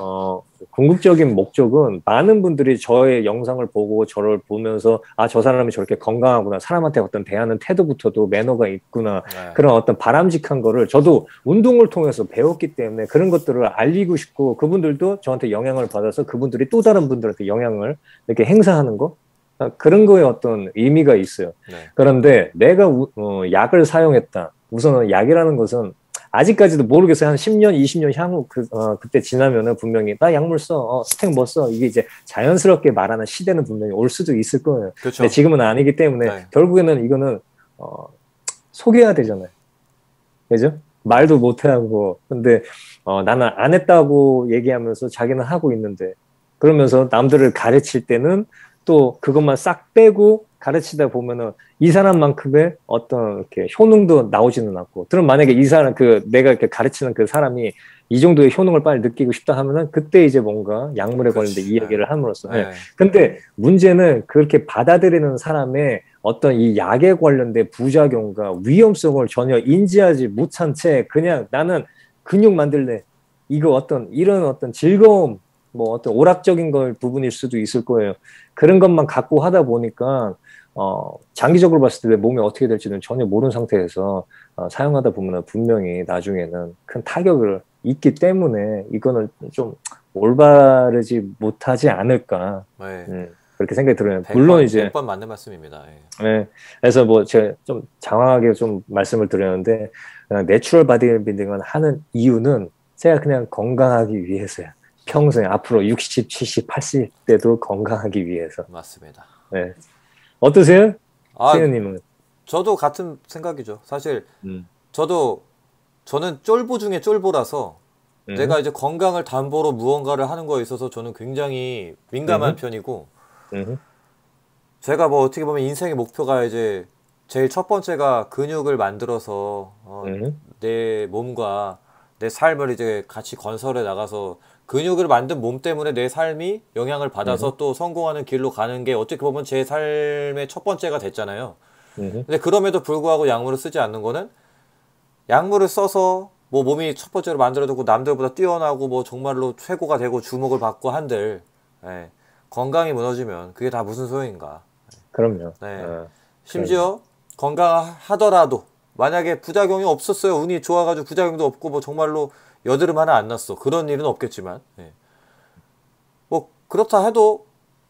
궁극적인 목적은 많은 분들이 저의 영상을 보고 저를 보면서 아, 저 사람이 저렇게 건강하구나, 사람한테 어떤 대하는 태도부터도 매너가 있구나, 네. 그런 어떤 바람직한 거를 저도 운동을 통해서 배웠기 때문에 그런 것들을 알리고 싶고 그분들도 저한테 영향을 받아서 그분들이 또 다른 분들한테 영향을 이렇게 행사하는 거 그런 거에 어떤 의미가 있어요. 네. 그런데 내가 약을 사용했다. 우선은 약이라는 것은 아직까지도 모르겠어요. 한 10년, 20년 향후 그때 지나면은 분명히 나 약물 써, 스택 뭐 써 이게 이제 자연스럽게 말하는 시대는 분명히 올 수도 있을 거예요. 그렇죠. 근데 지금은 아니기 때문에 네. 결국에는 이거는 속여야 되잖아요. 그죠? 말도 못하고 근데 나는 안 했다고 얘기하면서 자기는 하고 있는데 그러면서 남들을 가르칠 때는 또 그것만 싹 빼고 가르치다 보면은 이 사람만큼의 어떤 이렇게 효능도 나오지는 않고, 그럼 만약에 이 사람 내가 이렇게 가르치는 그 사람이 이 정도의 효능을 빨리 느끼고 싶다 하면은 그때 이제 뭔가 약물에 걸린데 이야기를 함으로써. 네. 근데 문제는 그렇게 받아들이는 사람의 어떤 이 약에 관련된 부작용과 위험성을 전혀 인지하지 못한 채 그냥 나는 근육 만들래 이거 이런 어떤 즐거움. 뭐 어떤 오락적인 부분일 수도 있을 거예요. 그런 것만 갖고 하다 보니까 장기적으로 봤을 때 내 몸이 어떻게 될지는 전혀 모르는 상태에서 사용하다 보면 분명히 나중에는 큰 타격을 입기 때문에 이거는 좀 올바르지 못하지 않을까. 네. 그렇게 생각이 들어요. 물론 이제 100번 맞는 말씀입니다. 예. 네. 그래서 뭐 제가 좀 장황하게 좀 말씀을 드렸는데 내추럴 바디빌딩을 하는 이유는 제가 그냥 건강하기 위해서야. 평생 앞으로 60, 70, 80대도 건강하기 위해서. 맞습니다. 네. 어떠세요? 시현님은? 저도 같은 생각이죠. 사실 저는 쫄보 중에 쫄보라서 내가 이제 건강을 담보로 무언가를 하는 거에 있어서 저는 굉장히 민감한 편이고 제가 뭐 어떻게 보면 인생의 목표가 이제 제일 첫 번째가 근육을 만들어서 내 몸과 내 삶을 이제 같이 건설해 나가서 근육을 만든 몸 때문에 내 삶이 영향을 받아서 또 성공하는 길로 가는 게 어떻게 보면 제 삶의 첫 번째가 됐잖아요. 근데 그럼에도 불구하고 약물을 쓰지 않는 거는 약물을 써서 뭐 몸이 첫 번째로 만들어지고 남들보다 뛰어나고 뭐 정말로 최고가 되고 주목을 받고 한들 예, 건강이 무너지면 그게 다 무슨 소용인가. 그럼요. 네. 심지어 건강하더라도 만약에 부작용이 없었어요. 운이 좋아가지고 부작용도 없고 뭐 정말로 여드름 하나 안 났어. 그런 일은 없겠지만 예. 뭐 그렇다 해도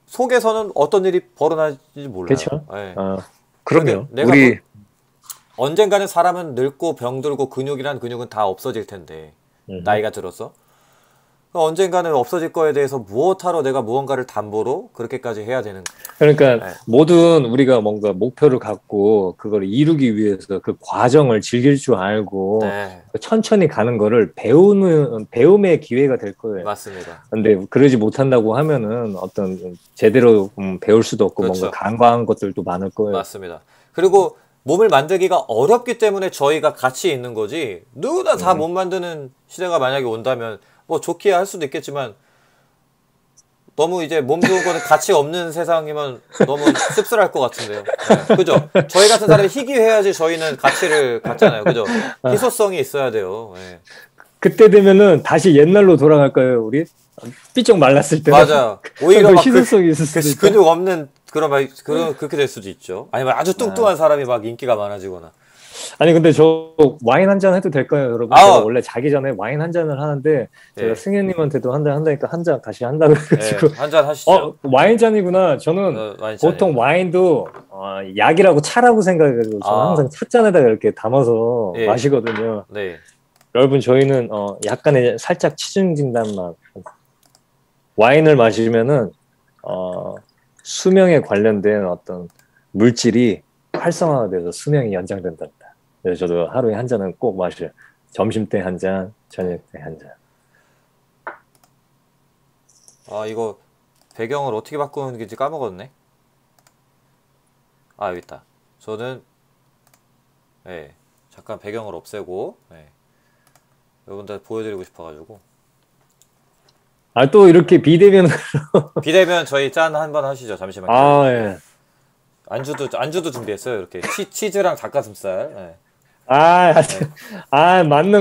속에서는 어떤 일이 벌어날지 몰라요. 예. 그럼요. 내가 언젠가는 사람은 늙고 병들고 근육이란 근육은 다 없어질 텐데 나이가 들어서 언젠가는 없어질 거에 대해서 무엇하러 내가 무언가를 담보로 그렇게까지 해야 되는 거예요. 그러니까 네. 모든 우리가 뭔가 목표를 갖고 그걸 이루기 위해서 그 과정을 즐길 줄 알고 네. 천천히 가는 거를 배우는 배움의 기회가 될 거예요. 맞습니다. 근데 그러지 못한다고 하면은 어떤 제대로 배울 수도 없고 그렇죠. 뭔가 간과한 것들도 많을 거예요. 맞습니다. 그리고 몸을 만들기가 어렵기 때문에 저희가 같이 있는 거지, 누구나 다 몸 만드는 시대가 만약에 온다면 뭐 좋게 할 수도 있겠지만 너무 이제 몸 좋은 거는 가치 없는 세상이면 너무 씁쓸할 것 같은데요. 네. 그죠? 저희 같은 사람이 희귀해야지 저희는 가치를 갖잖아요. 그죠? 희소성이 있어야 돼요. 네. 그때 되면은 다시 옛날로 돌아갈까요, 우리? 삐쩍 말랐을 때. 맞아. 오히려 막 희소성이 있을 수도 있고. 근육 없는 그렇게 될 수도 있죠. 아니면 아주 뚱뚱한 사람이 막 인기가 많아지거나. 아니 근데 저 와인 한 잔 해도 될까요, 여러분? 제가 원래 자기 전에 와인 한 잔을 하는데 제가 승현님한테도 한 잔 한다니까 한 잔 다시 한다고 해가지고 한 잔 하시죠. 와인 잔이구나. 저는 보통 와인도 약이라고 차라고 생각해가지고 저는 항상 찻잔에다가 이렇게 담아서 마시거든요. 네. 여러분 저희는 약간의 살짝 치중진단 맛 와인을 마시면은 수명에 관련된 어떤 물질이 활성화돼서 수명이 연장된답니다. 그래서 저도 하루에 한 잔은 꼭 마셔요. 점심 때 한 잔, 저녁 때 한 잔. 아 이거 배경을 어떻게 바꾸는 건지 까먹었네. 아 여기 있다. 저는 잠깐 배경을 없애고 여러분들 보여드리고 싶어가지고. 아 또 이렇게 비대면으로. 비대면 저희 짠 한 번 하시죠. 잠시만요. 아 예. 안주도 준비했어요. 이렇게 치즈랑 닭가슴살. 네. 맞네.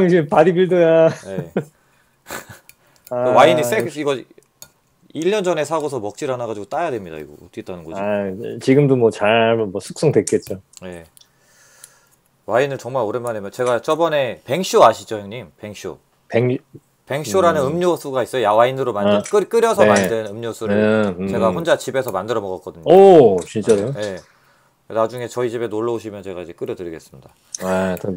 지금 바디빌더야. 네. 와인이 세 이거 1년 전에 사고서 먹질 않아 가지고 따야 됩니다. 이거 어떻게 따는 거지? 지금도 뭐 잘 숙성됐겠죠. 네. 와인을 정말 오랜만에 제가 저번에 뱅쇼 아시죠, 형님? 뱅쇼라는 음료수가 있어요. 와인으로 만든 끓여서 만든 음료수를 제가 혼자 집에서 만들어 먹었거든요. 오 진짜요? 네. 나중에 저희 집에 놀러 오시면 제가 이제 끓여드리겠습니다.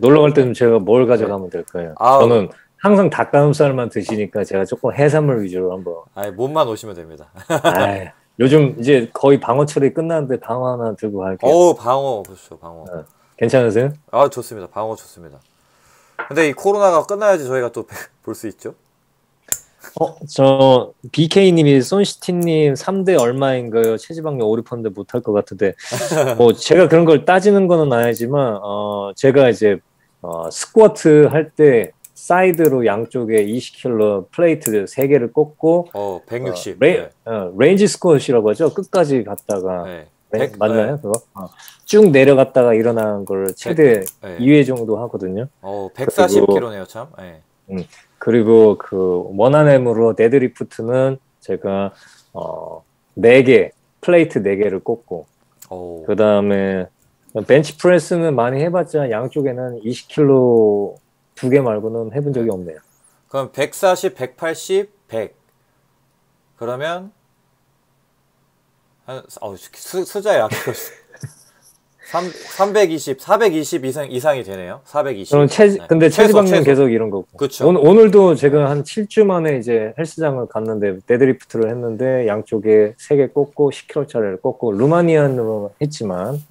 놀러 갈 때는 제가 뭘 가져가면 될까요? 저는 항상 닭가슴살만 드시니까 제가 조금 해산물 위주로 한번. 몸만 오시면 됩니다. 요즘 이제 거의 방어철이 끝났는데 방어 하나 들고 갈게요. 오 방어 보시죠. 방어. 괜찮으세요? 좋습니다. 방어 좋습니다. 근데 이 코로나가 끝나야지 저희가 또 볼 수 있죠. 저 BK님이 선시티님 3대 얼마인가요? 체지방률 5, 6% 못할 것 같은데 뭐 제가 그런 걸 따지는 거는 아니지만 제가 이제 스쿼트 할 때 사이드로 양쪽에 20kg 플레이트 3개를 꽂고 160 레인지 스쿼트라고 하죠. 끝까지 갔다가 맞나요? 그거? 쭉 내려갔다가 일어나는 걸 최대 2회 정도 하거든요. 140kg네요, 참. 그리고 그 원한엠으로 데드리프트는 제가 4개, 플레이트 4개를 꽂고 그 다음에 벤치프레스는 많이 해봤자 양쪽에는 20kg 2개 말고는 해본 적이 없네요. 그럼 140, 180, 100 그러면 숫자 약해요. 320, 420 이상이 되네요. 420. 저는 근데 체지방률 계속 이런 거고. 그쵸. 오늘도 제가 한 7주 만에 이제 헬스장을 갔는데 데드리프트를 했는데 양쪽에 3개 꽂고 10kg짜리를 꽂고 루마니안으로 했지만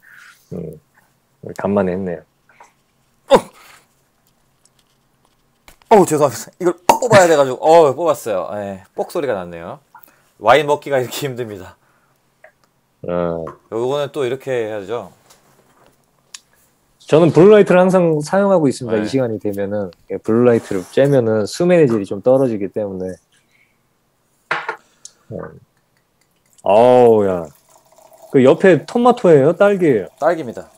간만에 했네요. 죄송합니다. 이걸 뽑아야 돼가지고 뽑았어요. 뽁 소리가 났네요. 와인 먹기가 이렇게 힘듭니다. 요거는 또 이렇게 해야죠. 저는 블루라이트를 항상 사용하고 있습니다. 이 시간이 되면은 블루라이트를 쬐면은 수면의 질이 좀 떨어지기 때문에. 아우야. 그 옆에 토마토예요? 딸기예요? 딸기입니다.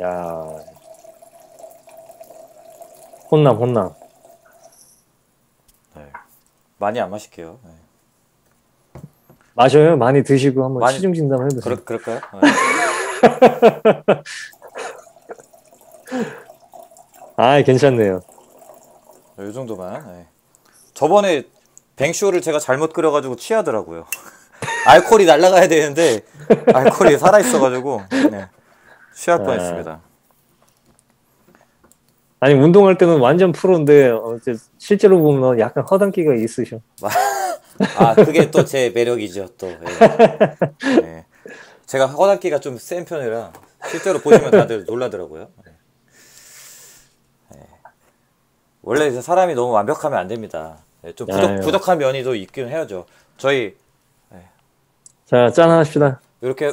야. 혼남. 많이 안 마실게요. 마셔요. 많이 드시고 한번 많이... 시중 진단을 해보세요. 그럴까요? 괜찮네요. 이 정도만. 저번에 뱅쇼를 제가 잘못 끓여가지고 취하더라고요. 알코올이 날아가야 되는데 알코올이 살아있어가지고 취할 뻔했습니다. 아니 운동할 때는 완전 프로인데 실제로 보면 약간 허당기가 있으셔. 그게 또 제 매력이죠, 또. 제가 허당기가 좀 센 편이라 실제로 보시면 다들 놀라더라고요. 원래 이제 사람이 너무 완벽하면 안 됩니다. 좀 부족한 면이 또 있긴 해야죠. 저희 자, 짠 하십시다. 이렇게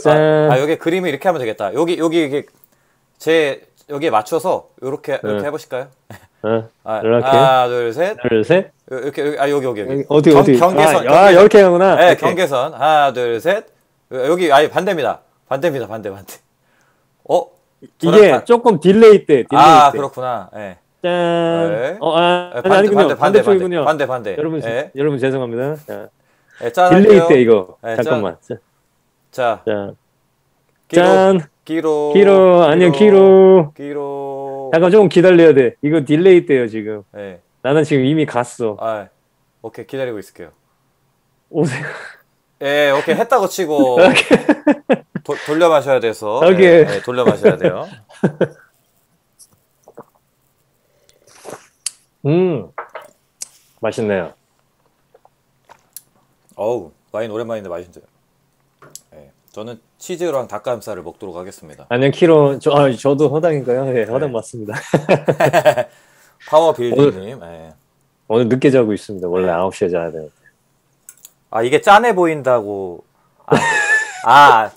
여기 그림을 이렇게 하면 되겠다. 여기 제 여기에 맞춰서 이렇게 이렇게 해보실까요? 이렇게 하나 둘셋 이렇게 아 여기 어디 경계선 아 이렇게 하는구나. 네, 경계선 하나 둘셋 여기 아예 반대입니다. 어 이게 조금 딜레이 때. 아 그렇구나. 예. 짠. 네. 아니군요. 반대쪽이군요. 반대. 여러분 죄송합니다. 자. 네, 딜레이 때 이거. 네, 잠깐만. 자. 짠. 기로. 아니요, 기로. 잠깐 조금 기다려야 돼. 이거 딜레이 때요 지금. 네. 나는 지금 이미 갔어. 아, 오케이 기다리고 있을게요. 오세요. 예, 오케이 했다고 치고 돌려 마셔야 돼서. 오케이. 네, 돌려 마셔야 돼요. 맛있네요. 어우, 와인 오랜만인데 맛있네요. 네, 저는 치즈랑 닭가슴살을 먹도록 하겠습니다. 아니요, 키로, 저도 허당인가요? 네, 허당 맞습니다. 파워빌드님. 오늘 늦게 자고 있습니다. 원래 9시에 자야 돼요. 아, 이게 짠해 보인다고.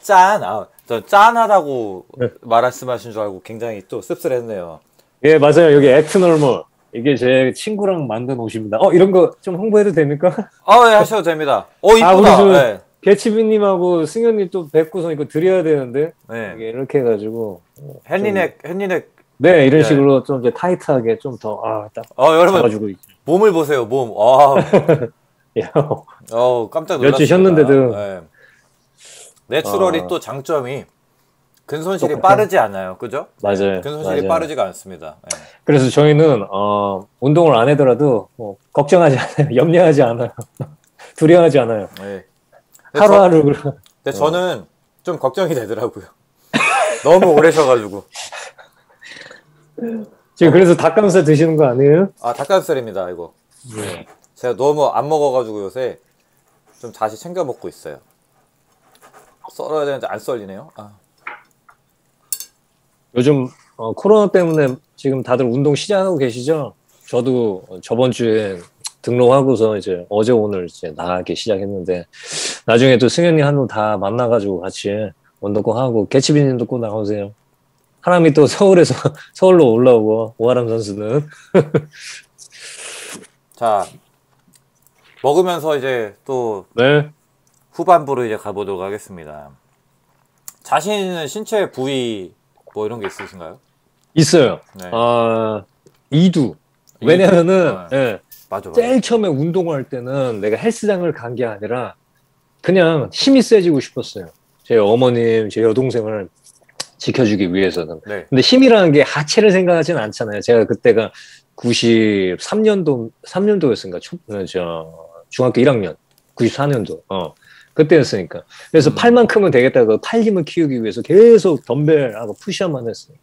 짠. 저 짠하다고 말씀하신 줄 알고 굉장히 또 씁쓸했네요. 예, 맞아요. 여기 액트 놀몰. 이게 제 친구랑 만든 옷입니다. 이런 거 좀 홍보해도 됩니까? 예, 하셔도 됩니다. 이쁘다. 네. 개치비님하고 승현님 또 뵙고서 이거 드려야 되는데. 네. 이렇게 해가지고. 햇니넥. 네, 이런 식으로 좀 이제 타이트하게 좀 더, 딱. 여러분. 잡아주고 몸을 보세요, 몸. 깜짝 놀랐어요. 여쭈셨는데도. 네. 내추럴이 또 장점이. 근손실이 빠르지 않아요, 그죠? 맞아요. 근손실이 빠르지가 않습니다. 네. 그래서 저희는 운동을 안 해더라도 뭐 걱정하지 않아요, 염려하지 않아요, 두려워하지 않아요. 네. 하루하루. 근데 저는 좀 걱정이 되더라고요. 너무 오래 셔가지고. 지금 그래서 닭가슴살 드시는 거 아니에요? 아, 닭가슴살입니다, 이거. 네. 제가 너무 안 먹어가지고 요새 좀 다시 챙겨 먹고 있어요. 썰어야 되는데 안 썰리네요. 요즘 코로나 때문에 지금 다들 운동 시작하고 계시죠? 저도 저번 주에 등록하고서 이제 어제 오늘 이제 나가기 시작했는데 나중에 또 승현님 한번 다 만나가지고 같이 운동 꼭 하고 개치비님도 꼭 나가오세요. 하람이 또 서울에서 서울로 올라오고 오하람 선수는 자 먹으면서 이제 또 네. 후반부로 이제 가보도록 하겠습니다. 자신 있는 신체 부위 뭐 이런 게 있으신가요? 있어요. 네. 이두. 왜냐면은 예, 맞아. 제일 처음에 운동할 때는 내가 헬스장을 간 게 아니라 그냥 힘이 세지고 싶었어요. 제 어머님, 제 여동생을 지켜주기 위해서는. 네. 근데 힘이라는 게 하체를 생각하진 않잖아요. 제가 그때가 93년도였으니까 중학교 1학년 94년도 그때였으니까. 그래서 팔만큼은 되겠다고 팔 힘을 키우기 위해서 계속 덤벨하고 푸시업만 했어요.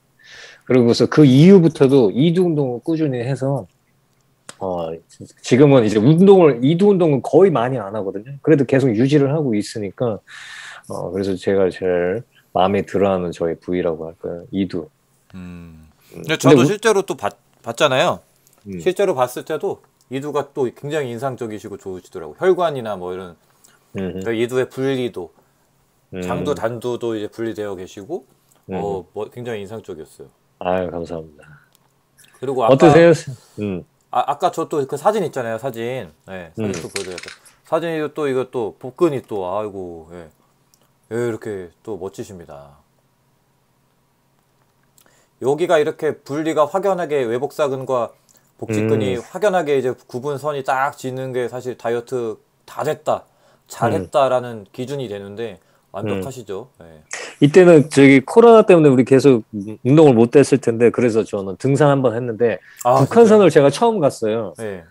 그러고서 그 이후부터도 이두 운동을 꾸준히 해서 지금은 이제 이두 운동은 거의 많이 안 하거든요. 그래도 계속 유지를 하고 있으니까 그래서 제가 제일 마음에 들어하는 저의 부위라고 할까요? 이두. 근데 저도 실제로 또 봤잖아요. 실제로 봤을 때도 이두가 또 굉장히 인상적이시고 좋으시더라고요. 혈관이나 뭐 이런 이두의 분리도 장두 단두도 이제 분리되어 계시고 뭐 굉장히 인상적이었어요. 아유 감사합니다. 그리고 아까 어떠세요? 아까 저 또 그 사진 있잖아요, 사진. 네, 사진 또 보여드렸죠. 사진이 또 이거 또 복근이 또 아이고 예, 이렇게 또 멋지십니다. 여기가 이렇게 분리가 확연하게 외복사근과 복직근이 확연하게 이제 구분선이 딱 지는 게 사실 다이어트 다 됐다. 잘했다라는 기준이 되는데 완벽하시죠. 네. 이때는 저기 코로나 때문에 우리 계속 운동을 못 했을 텐데 그래서 저는 등산 한번 했는데 북한산을 진짜? 제가 처음 갔어요. 네.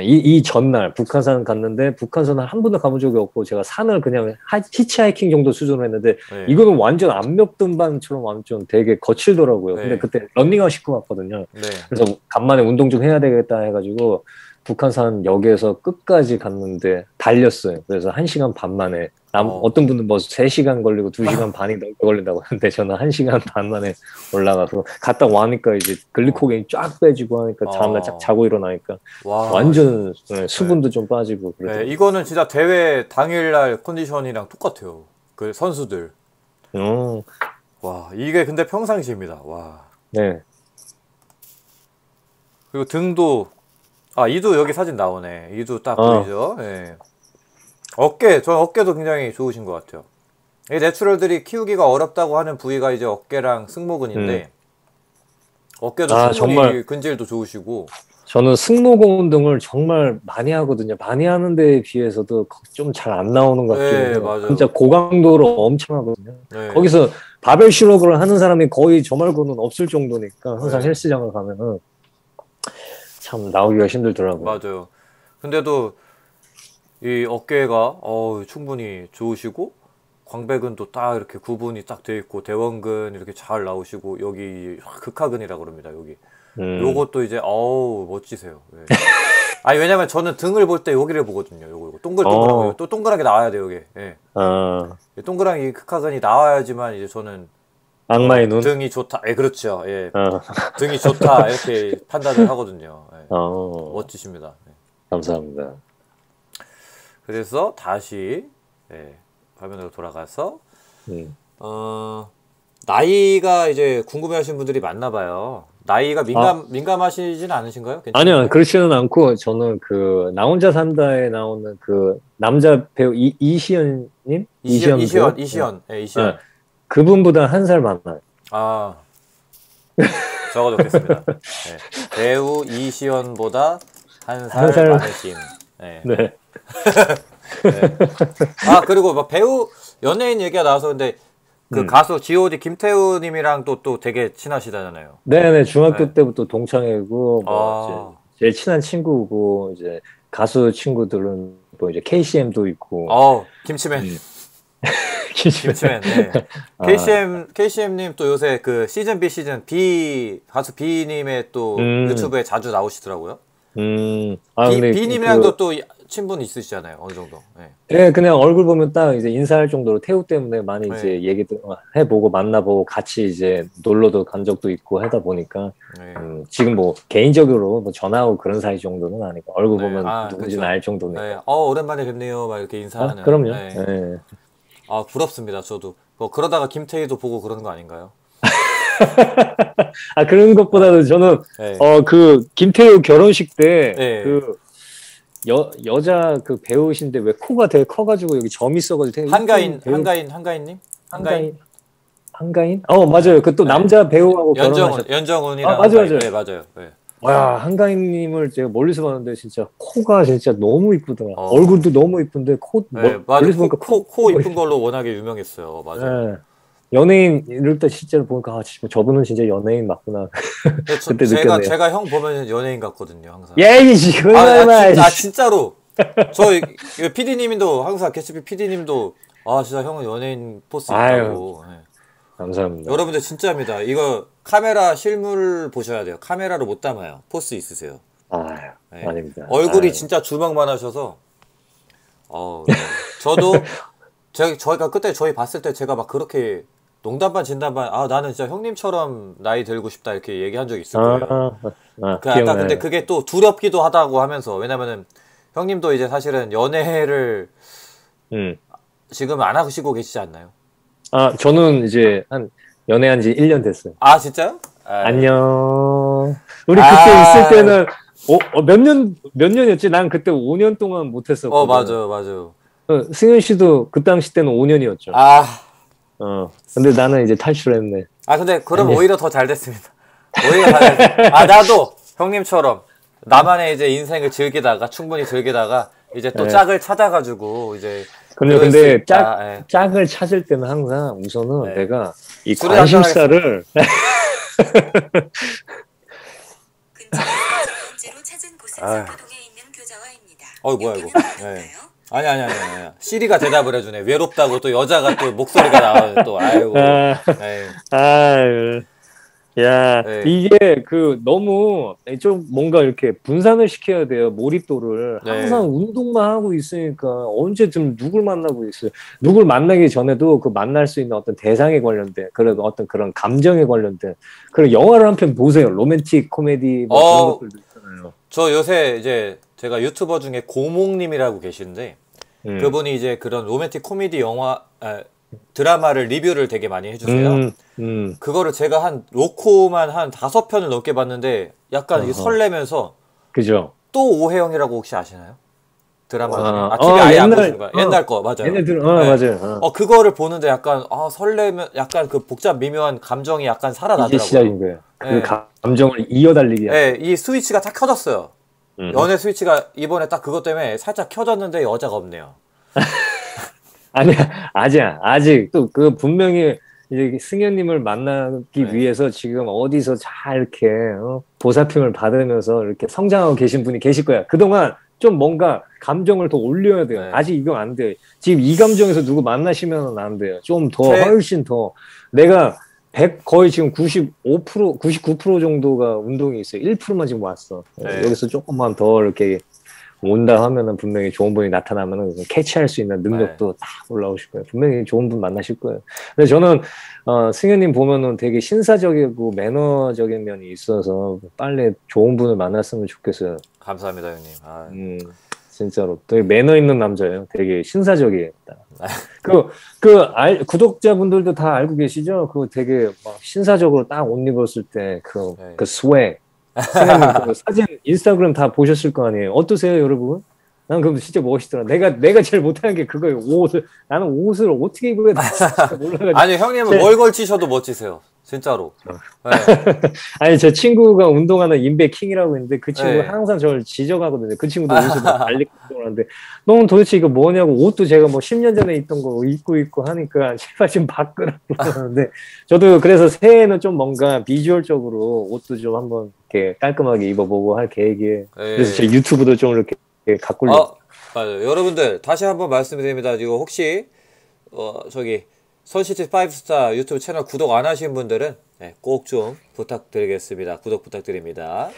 이 전날 북한산 갔는데 북한산을 한 번도 가본 적이 없고 제가 산을 그냥 히치하이킹 정도 수준으로 했는데 네. 이거는 완전 암벽 등반처럼 완전 되게 거칠더라고요. 네. 근데 그때 런닝하고 싶고 왔거든요. 네. 그래서 간만에 운동 좀 해야 되겠다 해가지고 북한산 역에서 끝까지 갔는데 달렸어요. 그래서 1시간 반 만에 어떤 분은 뭐 3시간 걸리고 2시간 반이 넘게 걸린다고 하는데 저는 1시간 반 만에 올라가서 갔다 와니까 이제 글리코겐이 쫙 빼지고 하니까 다음날 쫙 자고 일어나니까 완전 수분도 좀 빠지고 네, 이거는 진짜 대회 당일날 컨디션이랑 똑같아요. 그 선수들 와, 이게 근데 평상시입니다. 와. 네. 그리고 등도, 아, 이두 여기 사진 나오네. 이두 딱 보이죠? 네. 어깨, 저 어깨도 굉장히 좋으신 것 같아요. 이 내추럴들이 키우기가 어렵다고 하는 부위가 이제 어깨랑 승모근인데, 어깨도 아, 정말 근질도 좋으시고. 저는 승모근 운동을 정말 많이 하거든요. 많이 하는 데에 비해서도 좀 잘 안 나오는 것 같긴 해요. 네, 맞아요. 진짜 고강도로 엄청 하거든요. 네. 거기서 바벨 실업을 하는 사람이 거의 저 말고는 없을 정도니까 항상 네. 헬스장을 가면은 참 나오기가 힘들더라고요. 맞아요. 근데도 이 어깨가 충분히 좋으시고 광배근도 딱 이렇게 구분이 딱 돼 있고 대원근 이렇게 잘 나오시고 여기 극하근이라고 그럽니다. 여기. 요것도 이제 어우 멋지세요. 네. 아니 왜냐면 저는 등을 볼 때 여기를 보거든요. 요거 동글동글하고 또 동그랗게 나와야 돼요. 여기. 네. 동그랑이 극하근이 나와야지만 이제 저는 악마의 눈 등이 좋다. 예, 그렇죠. 예, 등이 좋다 이렇게 판단을 하거든요. 예. 멋지십니다. 예. 감사합니다. 그래서 다시 예, 화면으로 돌아가서 나이가 이제 궁금해하시는 분들이 많나 봐요. 나이가 민감하시진 않으신가요? 괜찮아요? 아니요, 그렇지는 않고 저는 그 나 혼자 산다에 나오는 그 남자 배우 이시연님, 이시연. 네. 그분보다 한 살 많아요. 아, 적어놓겠습니다. 네. 배우 이시연보다 한 살 많으신. 네. 네. 네. 아 그리고 막 배우 연예인 얘기가 나와서 근데 그 가수 G.O.D 김태우님이랑 또 되게 친하시다잖아요. 네네 중학교 네. 때부터 동창이고 뭐 제일 친한 친구고 이제 가수 친구들은 뭐 이제 KCM도 있고. 김치맨. 김치맨. 네. KCM님 또 요새 그 시즌 B 가수 B님의 또 유튜브에 자주 나오시더라고요. 아, B님이랑도 또 친분 있으시잖아요, 어느 정도. 네. 네, 그냥 얼굴 보면 딱 이제 인사할 정도로 태우 때문에 많이 네. 이제 얘기도 해보고 만나보고 같이 이제 놀러도 간 적도 있고 하다 보니까 네. 지금 뭐 개인적으로 뭐 전화하고 그런 사이 정도는 아니고 얼굴 네. 보면 누군지는 알 정도니까. 네. 오랜만에 뵙네요, 막 이렇게 인사하는. 아, 그럼요. 네. 네. 아, 부럽습니다, 저도. 뭐 그러다가 김태희도 보고 그러는 거 아닌가요? 아, 그런 것보다도 저는 네. 그 김태우 결혼식 때 네. 그 여자 그 배우신데 왜 코가 되게 커가지고 여기 점이 있어가지고 한가인? 맞아요. 그 또 남자 배우하고 결혼하셨죠. 연정훈이랑. 아, 맞아요. 네, 맞아요. 네. 와, 한가인님을 제가 멀리서 봤는데 진짜 코가 진짜 너무 이쁘더라. 얼굴도 너무 이쁜데 코 네, 멀리서 보니까 코 이쁜 걸로 워낙에 유명했어요. 맞아요. 네. 연예인 이럴 때 실제로 보니까 저분은 진짜 연예인 맞구나. 그때 제가 형 보면 연예인 같거든요, 항상. 예이씨, 진짜로. 저 PD님도 항상 게시피 PD님도 진짜 형은 연예인 포스 있다고. 네. 감사합니다. 여러분들 진짜입니다. 이거 카메라 실물 보셔야 돼요. 카메라로 못 담아요. 포스 있으세요. 네. 아닙니다. 얼굴이 진짜 줄망만 하셔서. 네. 저희가 그때 저희 봤을 때 제가 막 그렇게. 농담반 진담반 나는 진짜 형님처럼 나이 들고 싶다 이렇게 얘기한 적이 있을 거예요. 근데 그게 또 두렵기도 하다고 하면서 왜냐면은 형님도 이제 사실은 연애를 지금 안 하시고 계시지 않나요? 아 저는 이제 연애한 지 1년 됐어요. 아 진짜요? 안녕. 우리 그때 있을 때는 몇 년이었지? 난 그때 5년 동안 못했었거든요. 맞아요. 승현 씨도 그 당시 때는 5년이었죠. 근데 나는 이제 탈출했네. 근데 그럼 오히려 더 잘 됐습니다. 나도 형님처럼 나만의 이제 인생을 충분히 즐기다가 이제 또 짝을 찾아가지고 이제. 근데 짝을 찾을 때는 항상 우선은 내가 이 관심사를. 근처로 찾은 곳은 서포동에 있는 교자와입니다. 뭐야 이거? 아니. 시리가 대답을 해주네. 외롭다고 또 여자가 또 목소리가 나와요. 또 이게 그 너무 좀 뭔가 이렇게 분산을 시켜야 돼요. 몰입도를 항상 운동만 하고 있으니까 언제쯤 누굴 만나고 있어요. 누굴 만나기 전에도 그 만날 수 있는 어떤 대상에 관련된 그런 어떤 그런 감정에 관련된 그런 영화를 한 편 보세요. 로맨틱 코미디 뭐 그런 것들도 있잖아요. 저 요새 이제 제가 유튜버 중에 고몽님이라고 계신데 그분이 이제 그런 로맨틱 코미디 영화 드라마를 리뷰를 되게 많이 해주세요. 그거를 제가 한 로코만 한 5편을 넘게 봤는데 약간 이게 설레면서. 그죠. 또 오해영이라고 혹시 아시나요? 드라마 중에. 아, TV 아예 안 보신 거야. 옛날 거 맞아요. 옛날 네. 맞아요. 그거를 보는데 약간 설레면 약간 그 복잡 미묘한 감정이 약간 살아나더라고요. 이게 시작인 거예요. 네. 그 감정을 이어달리기. 네, 이 스위치가 딱 켜졌어요. 연애 스위치가 이번에 딱 그것 때문에 살짝 켜졌는데 여자가 없네요. 아니야, 아직 또 그 분명히 이제 승현님을 만나기 네. 위해서 지금 어디서 잘 이렇게 보살핌을 받으면서 이렇게 성장하고 계신 분이 계실 거야. 그동안 좀 뭔가 감정을 더 올려야 돼요. 네. 아직 이건 안 돼요. 지금 이 감정에서 누구 만나시면 안 돼요. 좀 더 훨씬 더 내가 100 거의 지금 95% 99% 정도가 운동이 있어요. 1%만 지금 왔어. 네. 여기서 조금만 더 이렇게 온다 하면은 분명히 좋은 분이 나타나면은 캐치할 수 있는 능력도 네. 딱 올라오실 거예요. 분명히 좋은 분 만나실 거예요. 근데 저는 승현님 보면은 되게 신사적이고 매너적인 면이 있어서 빨리 좋은 분을 만났으면 좋겠어요. 감사합니다, 형님. 아, 진짜로 되게 매너 있는 남자예요. 되게 신사적이에요. 구독자분들도 다 알고 계시죠? 그 되게 막 신사적으로 딱 옷 입었을 때 그 스웩. 그 사진 인스타그램 다 보셨을 거 아니에요. 어떠세요, 여러분? 난 그럼 진짜 멋있더라. 내가 제일 못하는 게 그거예요. 옷을 나는 옷을 어떻게 입어야 될지 몰라가지고. 아니 형님은 뭘 걸치셔도 멋지세요, 진짜로. 네. 아니 제 친구가 운동하는 인베킹이라고 있는데 그 친구가 네. 항상 저를 지적하거든요. 그 친구도 옷을 달리 운동을 하는데 너는 도대체 이거 뭐냐고. 옷도 제가 뭐 10년 전에 입던 거 입고 하니까 제발 좀 바꾸라고 하는데 저도 그래서 새해에는 좀 뭔가 비주얼적으로 옷도 좀 한번 이렇게 깔끔하게 입어보고 할 계획이에요. 그래서 제 유튜브도 좀 이렇게 가꿀려. 맞아요. 여러분들 다시 한번 말씀드립니다. 이거 혹시 저기 선시티5스타 유튜브 채널 구독 안 하신 분들은 네, 꼭 좀 부탁드리겠습니다. 구독 부탁드립니다.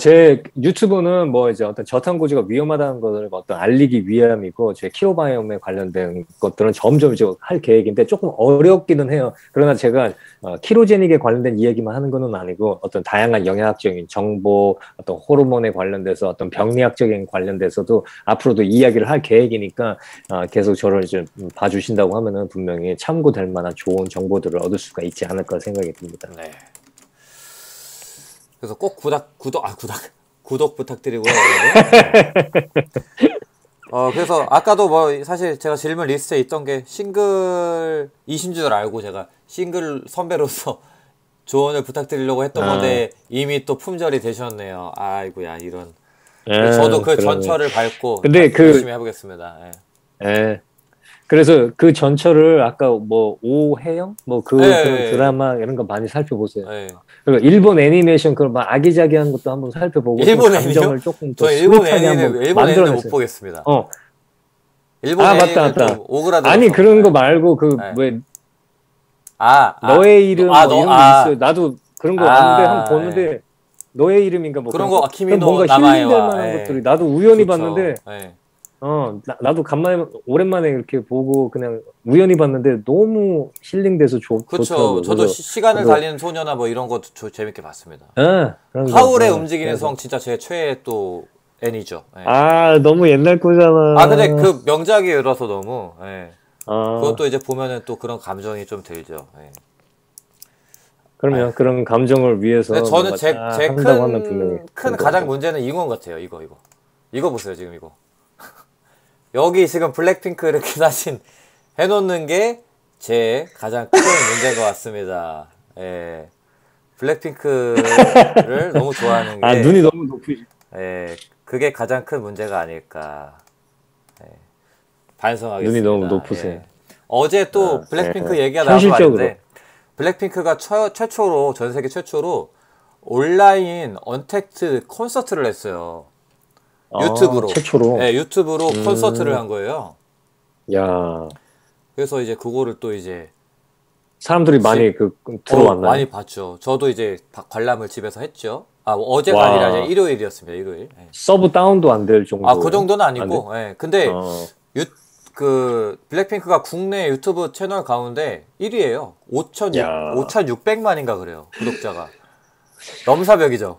제 유튜브는 뭐 이제 어떤 저탄고지가 위험하다는 것을 어떤 알리기 위함이고 제 키토바이옴에 관련된 것들은 점점 이제 할 계획인데 조금 어렵기는 해요. 그러나 제가 키토제닉에 관련된 이야기만 하는 것은 아니고 어떤 다양한 영양학적인 정보, 어떤 호르몬에 관련돼서 어떤 병리학적인 관련돼서도 앞으로도 이야기를 할 계획이니까 계속 저를 이제 봐주신다고 하면은 분명히 참고될 만한 좋은 정보들을 얻을 수가 있지 않을까 생각이 듭니다. 네. 그래서 꼭 구독 부탁드리고요. 그래서 아까도 뭐 사실 제가 질문 리스트에 있던 게 싱글이신 줄 알고 제가 싱글 선배로서 조언을 부탁드리려고 했던 건데 이미 또 품절이 되셨네요. 아이고야, 이런. 저도 그 전철을 밟고 근데 열심히 해보겠습니다. 예. 그래서 그 전철을 아까 뭐 오해영 그런 드라마 이런 거 많이 살펴보세요. 에이. 그리고 일본 애니메이션 그런 막 아기자기한 것도 한번 살펴보고 일본 애니메이션을 조금 더 일본 애니는 못 보겠습니다. 일본 맞다. 오그라들 아니 그런 거 말고 그 왜 너의 이름 뭐 이런 거 있어요. 나도 그런 거 왔는데 한번 보는데 너의 이름인가 뭐 그런 거 뭔가 힐링될 만한 것들이 나도 우연히 봤는데. 나도 간만에 오랜만에 이렇게 보고 그냥 우연히 봤는데 너무 힐링돼서 좋더라고요. 저도 시간을 달리는 소녀나 뭐 이런 거 재밌게 봤습니다. 하울의 움직이는 성 진짜 제 최애 또 애니죠. 네. 너무 옛날 거잖아. 근데 그 명작이라서 너무. 네. 그것도 이제 보면은 또 그런 감정이 좀 들죠. 네. 그러면 그런 감정을 위해서. 근데 저는 제 큰 가장 문제는 이건 같아요. 이거 보세요 지금 이거. 여기 지금 블랙핑크 이렇게 사진 해놓는 게 제 가장 큰 문제인 것 같습니다. 예. 블랙핑크를 너무 좋아하는 게. 눈이 너무 높이. 예. 그게 가장 큰 문제가 아닐까. 예. 반성하겠습니다. 눈이 너무 높으세요. 예. 어제 또 블랙핑크 얘기가 나온 거 같은데 블랙핑크가 최초로, 전 세계 최초로 온라인 언택트 콘서트를 했어요. 유튜브로. 최초로. 네, 유튜브로 콘서트를 한 거예요. 야. 그래서 이제 그거를 또 이제 사람들이 많이 들어왔나요? 많이 봤죠. 저도 이제 관람을 집에서 했죠. 어제가 아니라 이제 일요일이었습니다. 일요일. 네. 서브 다운도 안 될 정도. 그 정도는 아니고. 예. 네. 근데 그 블랙핑크가 국내 유튜브 채널 가운데 1위예요. 5,600만인가 그래요. 구독자가. 넘사벽이죠.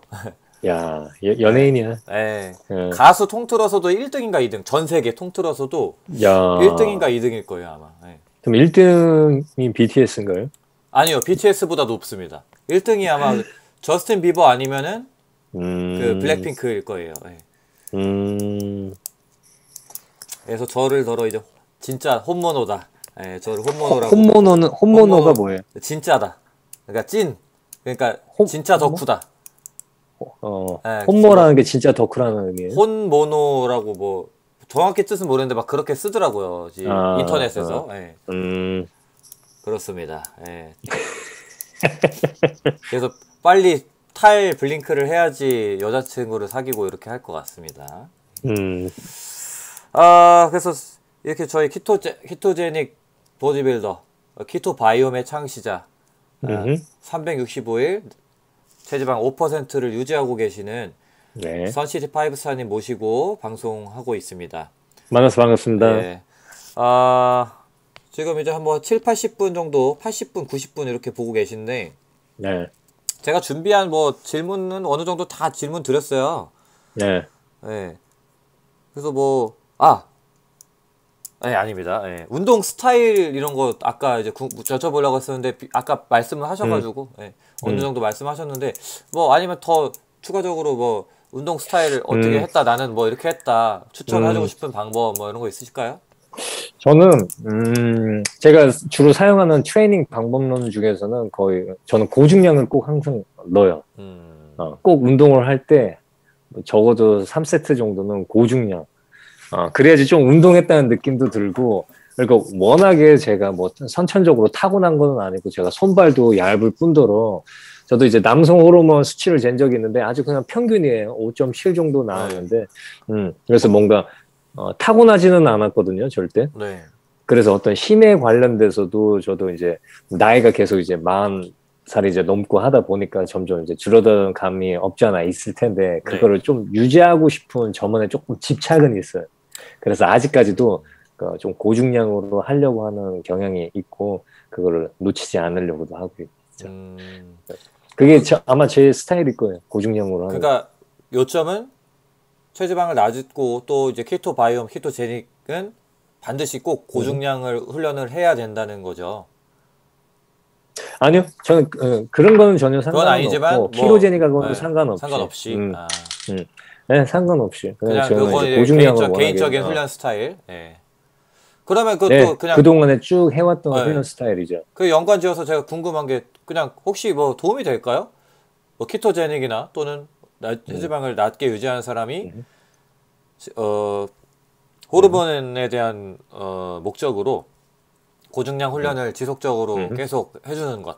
야, 연예인이야. 예. 가수 통틀어서도 1등인가 2등. 전 세계 통틀어서도 1등인가 2등일 거예요, 아마. 예. 그럼 1등이 BTS인가요? 아니요, BTS보다 높습니다. 1등이 아마 저스틴 비버 아니면은 그 블랙핑크일 거예요. 네. 그래서 저를 더러 이제 진짜 홈모노다. 네, 저를 홈모노라고. 홈모노는 홈모노가 뭐예요? 진짜다. 그러니까 찐. 그러니까 진짜 덕후다. 네, 홈모라는 게 진짜 덕후라는 의미예요. 홈모노라고 뭐 정확히 뜻은 모르는데 막 그렇게 쓰더라고요. 아, 인터넷에서. 네. 그렇습니다. 네. 그래서 빨리 탈 블링크를 해야지 여자친구를 사귀고 이렇게 할 것 같습니다. 아, 그래서 이렇게 저희 키토제닉 보디빌더, 키토바이옴의 창시자, 365일 체지방 5%를 유지하고 계시는 네. 선시티5스타님 모시고 방송하고 있습니다. 만나서 반갑습니다. 네. 지금 이제 한번 7, 80분 정도, 80분, 90분 이렇게 보고 계신데 네. 제가 준비한 뭐 질문은 어느 정도 다 질문 드렸어요. 네. 네. 그래서 뭐 아닙니다. 네. 운동 스타일 이런 거 아까 이제 여쭤보려고 했었는데 아까 말씀을 하셔가지고 네. 어느 정도 말씀하셨는데 뭐 아니면 더 추가적으로 뭐 운동 스타일을 어떻게 했다 나는 뭐 이렇게 했다 추천해주고 싶은 방법 뭐 이런 거 있으실까요? 저는 제가 주로 사용하는 트레이닝 방법론 중에서는 거의 저는 고중량을 꼭 항상 넣어요. 꼭 운동을 할 때 적어도 3세트 정도는 고중량. 그래야지 좀 운동했다는 느낌도 들고, 그리고 워낙에 제가 뭐 선천적으로 타고난 건 아니고 제가 손발도 얇을 뿐더러 저도 이제 남성 호르몬 수치를 잰 적이 있는데 아주 그냥 평균이에요. 5.7 정도 나왔는데 그래서 뭔가 타고나지는 않았거든요, 절대. 네. 그래서 어떤 힘에 관련돼서도 저도 이제 나이가 계속 이제 40살이 이제 넘고 하다 보니까 점점 이제 줄어드는 감이 없지 않아 있을 텐데 그거를 네. 좀 유지하고 싶은 저만의 조금 집착은 있어요. 그래서 아직까지도 좀 고중량으로 하려고 하는 경향이 있고 그거를 놓치지 않으려고도 하고 있죠. 그게 아마 제 스타일일 거예요. 고중량으로 하는. 그러니까 요점은? 체지방을 낮추고 또 이제 키토 바이옴, 키토제닉은 반드시 꼭 고중량을 훈련을 해야 된다는 거죠. 아니요, 저는 그런 거는 전혀 상관없고 키토제닉하고는 뭐, 상관없이. 네, 상관없이. 그냥 그건 개인적인 훈련 스타일. 네. 그러면 그것도 네, 그냥 그동안에 쭉 해왔던 네. 훈련 스타일이죠. 그 연관지어서 제가 궁금한 게 그냥 혹시 뭐 도움이 될까요? 뭐 키토제닉이나 또는 체지방을 낮게 유지하는 사람이 호르몬에 대한 목적으로 고중량 훈련을 지속적으로 계속 해주는 것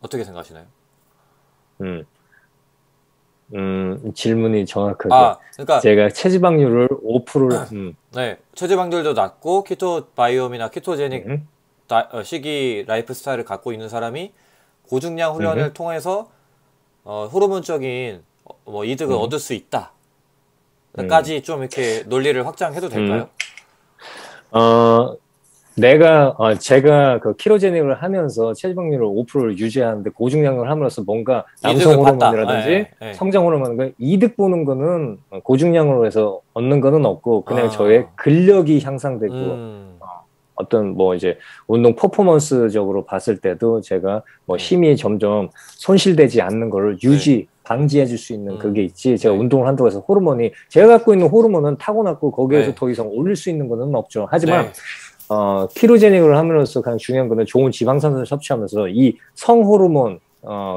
어떻게 생각하시나요? 질문이 정확하게 그러니까 제가 체지방률을 5%를 네, 체지방률도 낮고 키토바이옴이나 키토제닉 식이 라이프스타일을 갖고 있는 사람이 고중량 훈련을 통해서 호르몬적인 뭐 이득을 얻을 수 있다까지 좀 이렇게 논리를 확장해도 될까요? 제가 그 키토제닉을 하면서 체지방률을 5%를 유지하는데 고중량을 함으로써 뭔가 남성 호르몬이라든지 성장 호르몬 이득 보는 거는 고중량으로 해서 얻는 거는 없고 그냥 저의 근력이 향상되고 어떤 뭐 이제 운동 퍼포먼스적으로 봤을 때도 제가 뭐 힘이 점점 손실되지 않는 거를 유지 방지해 줄 수 있는 그게 있지 제가 운동을 한다고 해서 호르몬이 제가 갖고 있는 호르몬은 타고났고 거기에서 더 이상 올릴 수 있는 거는 없죠. 하지만 키토제닉을 하면서 가장 중요한 거는 좋은 지방산소를 섭취하면서 이 성호르몬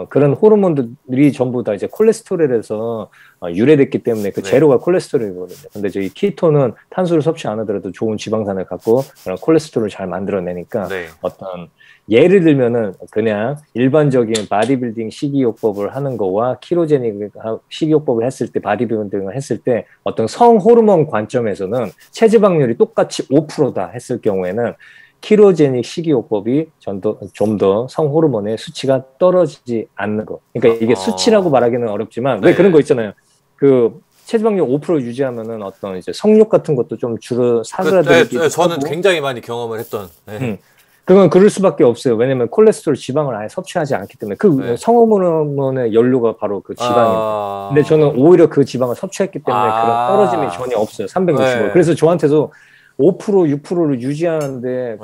그런 호르몬들이 전부 다 이제 콜레스테롤에서 유래됐기 때문에 그 제로가 콜레스테롤이거든요. 근데 저희 키토는 탄수를 섭취 안 하더라도 좋은 지방산을 갖고 그런 콜레스테롤을 잘 만들어내니까 어떤 예를 들면은 그냥 일반적인 바디빌딩 식이요법을 하는 거와 키토제닉 식이요법을 했을 때 바디빌딩을 했을 때 어떤 성 호르몬 관점에서는 체지방률이 똑같이 5%다 했을 경우에는 키토제닉 식이요법이 좀 더 성호르몬의 수치가 떨어지지 않는 거. 그러니까 이게 수치라고 말하기는 어렵지만 왜 그런 거 있잖아요. 그 체지방률 5% 유지하면은 어떤 이제 성욕 같은 것도 좀 줄어 사그라들기. 저는 굉장히 많이 경험을 했던. 그건 그럴 수밖에 없어요. 왜냐면 콜레스테롤 지방을 아예 섭취하지 않기 때문에 그 성호르몬의 연료가 바로 그 지방입니다. 근데 저는 오히려 그 지방을 섭취했기 때문에 그런 떨어짐이 전혀 없어요. 365. 그래서 저한테도 5%, 6%를 유지하는데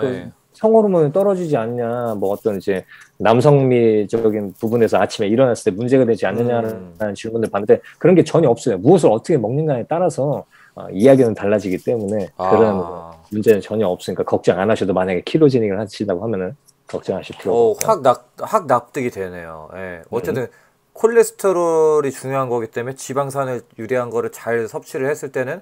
성호르몬이 떨어지지 않냐, 뭐 어떤 이제 남성미적인 부분에서 아침에 일어났을 때 문제가 되지 않느냐라는 질문을 봤는데 그런 게 전혀 없어요. 무엇을 어떻게 먹는가에 따라서 이야기는 달라지기 때문에 그런 문제는 전혀 없으니까 걱정 안 하셔도 만약에 키토제닉을 하신다고 하면은 걱정하실 필요가 없어요. 확 납득이 되네요. 예. 어쨌든 콜레스테롤이 중요한 거기 때문에 지방산을 유리한 거를 잘 섭취를 했을 때는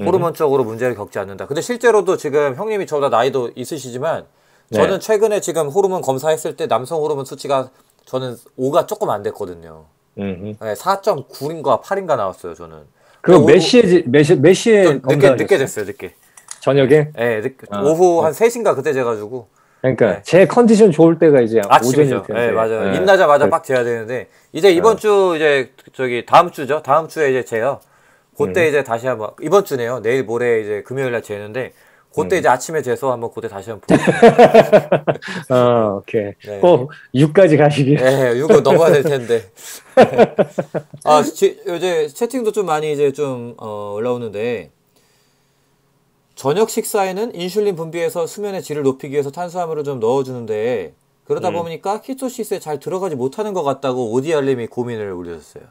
호르몬적으로 문제를 겪지 않는다. 근데 실제로도 지금 형님이 저보다 나이도 있으시지만 저는 네. 최근에 지금 호르몬 검사했을 때 남성 호르몬 수치가 저는 5가 조금 안 됐거든요. 네, 4.9인가 8인가 나왔어요, 저는. 그럼 몇 시에, 몇 시에 검사하셨어요? 늦게 됐어요, 늦게. 저녁에? 네, 오후 한 3시인가 그때 돼가지고. 그러니까 네. 제 컨디션 좋을 때가 이제 아침이죠. 네, 맞아요. 네. 입나자마자 빡 재야 되는데 이제 이번 주 이제 저기 다음 주죠. 다음 주에 이제 재요. 그때 이제 다시 한번 이번 주네요. 내일 모레 이제 금요일 날 재는데 그때 이제 아침에 재서 한번 그때 다시 한번 보고. 오케이. 네. 꼭 6까지 가시길. 네, 6은 넘어야 될 텐데. 네. 아, 이제 채팅도 좀 많이 이제 좀 올라오는데. 저녁 식사에는 인슐린 분비해서 수면의 질을 높이기 위해서 탄수화물을 좀 넣어주는데 그러다 보니까 키토시스에 잘 들어가지 못하는 것 같다고 오디알님이 고민을 올려줬어요.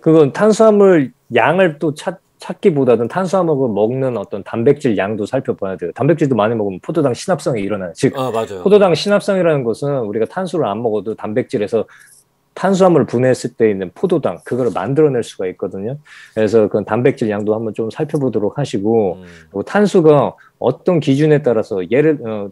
그건 탄수화물 양을 또 찾기보다는 탄수화물을 먹는 어떤 단백질 양도 살펴봐야 돼요. 단백질도 많이 먹으면 포도당 신합성이 일어나요. 즉 맞아요. 포도당 신합성이라는 것은 우리가 탄수를 안 먹어도 단백질에서 탄수화물을 분해했을 때 있는 포도당, 그걸 만들어낼 수가 있거든요. 그래서 그 단백질 양도 한번 좀 살펴보도록 하시고, 그리고 탄수가 어떤 기준에 따라서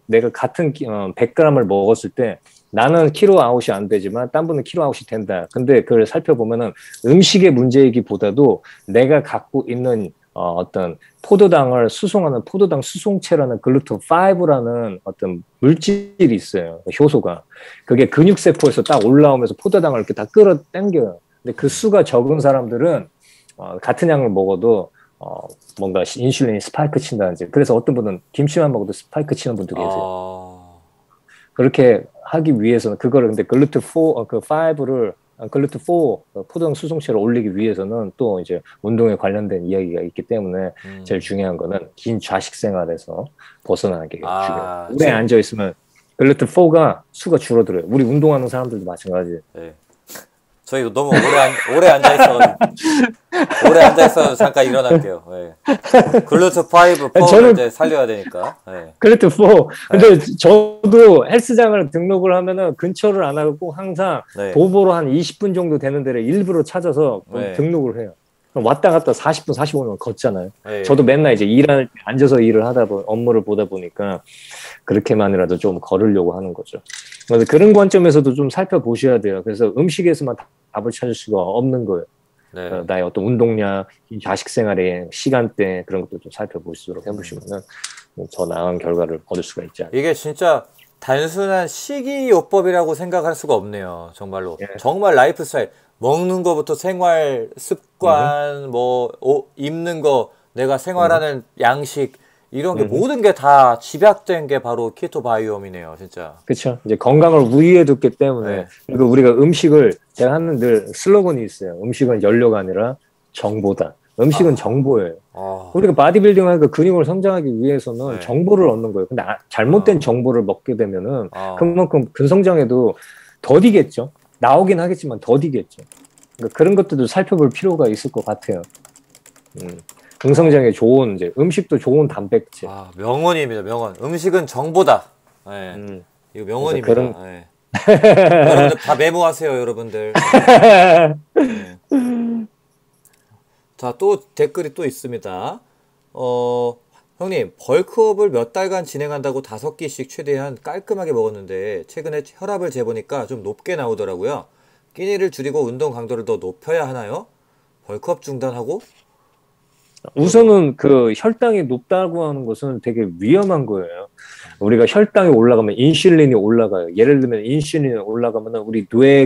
내가 같은 100g을 먹었을 때 나는 키로 아웃이 안 되지만 딴 분은 키로 아웃이 된다. 근데 그걸 살펴보면은 음식의 문제이기보다도 내가 갖고 있는 어떤 포도당을 수송하는 포도당 수송체라는 글루트5라는 어떤 물질이 있어요. 효소가. 그게 근육세포에서 딱 올라오면서 포도당을 이렇게 다 끌어당겨요. 근데 그 수가 적은 사람들은 같은 양을 먹어도 뭔가 인슐린이 스파이크 친다든지. 그래서 어떤 분은 김치만 먹어도 스파이크 치는 분도 계세요. 그렇게 하기 위해서는 그거를 근데 글루트4 포도당 수송체를 올리기 위해서는 또 이제 운동에 관련된 이야기가 있기 때문에 제일 중요한 거는 긴 좌식 생활에서 벗어나는 게 중요해요. 오래 앉아 있으면 글루트4가 수가 줄어들어요. 우리 운동하는 사람들도 마찬가지예요. 네. 저희 너무 오래 앉아 있어. 오래 앉아 있어 잠깐 일어날게요. 네. 글루트5 저는 이제 살려야 되니까. 네. 글루트4. 근데 네. 저도 헬스장을 등록을 하면은 근처를 안 하고 항상 네. 도보로 한 20분 정도 되는 데를 일부러 찾아서 네. 등록을 해요. 그럼 왔다 갔다 40분, 45분 걷잖아요. 네. 저도 맨날 이제 일할 앉아서 일을 하다 보니 업무를 보다 보니까 그렇게만이라도 좀 걸으려고 하는 거죠. 그래서 그런 관점에서도 좀 살펴보셔야 돼요. 그래서 음식에서만 답을 찾을 수가 없는 거예요. 네. 나의 어떤 운동량, 야식 생활의 시간대 그런 것도 좀 살펴보시도록 해보시면은 더 나은 결과를 얻을 수가 있지 않을까. 이게 진짜 단순한 식이요법이라고 생각할 수가 없네요. 정말로. 예. 정말 라이프스타일. 먹는 거부터 생활 습관, 뭐 입는 거, 내가 생활하는 양식 이런 게 모든 게 다 집약된 게 바로 키토바이옴이네요, 진짜. 그렇죠. 이제 건강을 우위에 뒀기 때문에 네. 그리고 우리가 음식을 제가 하는 늘 슬로건이 있어요. 음식은 연료가 아니라 정보다. 음식은 정보예요. 우리가 바디빌딩 하니까 근육을 성장하기 위해서는 네. 정보를 얻는 거예요. 근데 잘못된 정보를 먹게 되면은 그만큼 근성장에도 더디겠죠. 나오긴 하겠지만 더디겠죠. 그러니까 그런 것들도 살펴볼 필요가 있을 것 같아요. 긍성장에 좋은 이제 음식도 좋은 단백질. 아, 명언입니다. 명언. 음식은 정보다. 네. 이거 명언입니다. 그런... 네. 여러분들 다 메모하세요, 여러분들. 네. 자, 또 댓글이 또 있습니다. 형님, 벌크업을 몇 달간 진행한다고 5끼씩 최대한 깔끔하게 먹었는데 최근에 혈압을 재보니까 좀 높게 나오더라고요. 끼니를 줄이고 운동 강도를 더 높여야 하나요? 벌크업 중단하고? 우선은 그 혈당이 높다고 하는 것은 되게 위험한 거예요. 우리가 혈당이 올라가면 인슐린이 올라가요. 예를 들면 인슐린이 올라가면 우리 뇌에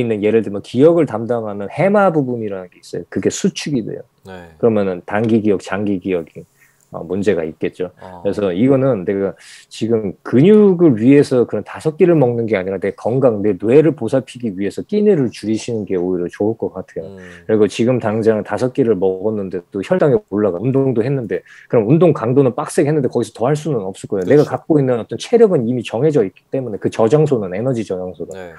있는 예를 들면 기억을 담당하는 해마 부분이라는 게 있어요. 그게 수축이 돼요. 네. 그러면은 단기 기억, 장기 기억이 문제가 있겠죠. 그래서 이거는 내가 지금 근육을 위해서 그런 다섯 끼를 먹는 게 아니라 내 건강, 내 뇌를 보살피기 위해서 끼니를 줄이시는 게 오히려 좋을 것 같아요. 그리고 지금 당장 다섯 끼를 먹었는데 또 혈당이 올라가, 운동도 했는데, 그럼 운동 강도는 빡세게 했는데 거기서 더 할 수는 없을 거예요. 그치. 내가 갖고 있는 어떤 체력은 이미 정해져 있기 때문에 그 저장소는, 에너지 저장소가. 네.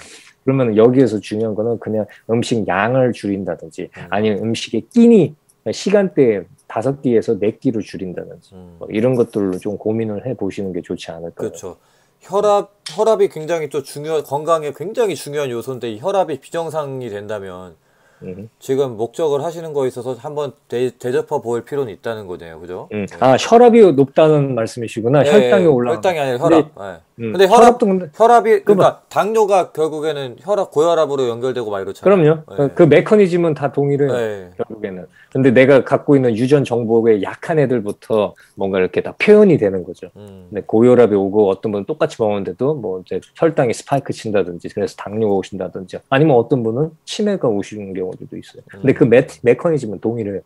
그러면 여기에서 중요한 거는 그냥 음식 양을 줄인다든지 아니면 음식의 끼니, 시간대에 5끼에서 4끼로 줄인다든지 뭐 이런 것들로 좀 고민을 해보시는 게 좋지 않을까요? 그렇죠. 혈압이 굉장히 또 중요한, 건강에 굉장히 중요한 요소인데, 혈압이 비정상이 된다면 지금 목적을 하시는 거에 있어서 한번 대접해 볼 필요는 있다는 거네요, 그죠? 네. 아, 혈압이 높다는 말씀이시구나. 네, 혈당이 올라. 혈당이 아니라 혈압. 근데, 네. 근데 혈압도 혈압이 그러니까 당뇨가 결국에는 고혈압으로 연결되고 막 이렇잖아요. 그럼요. 네. 그 메커니즘은 다 동일해요. 네. 결국에는. 근데 내가 갖고 있는 유전 정보에 약한 애들부터 뭔가 이렇게 다 표현이 되는 거죠. 근데 고혈압이 오고 어떤 분은 똑같이 먹는데도 뭐 이제 혈당이 스파이크 친다든지, 그래서 당뇨가 오신다든지, 아니면 어떤 분은 치매가 오시는 경우. 것도 있어요. 근데 그 메커니즘은 동일해요.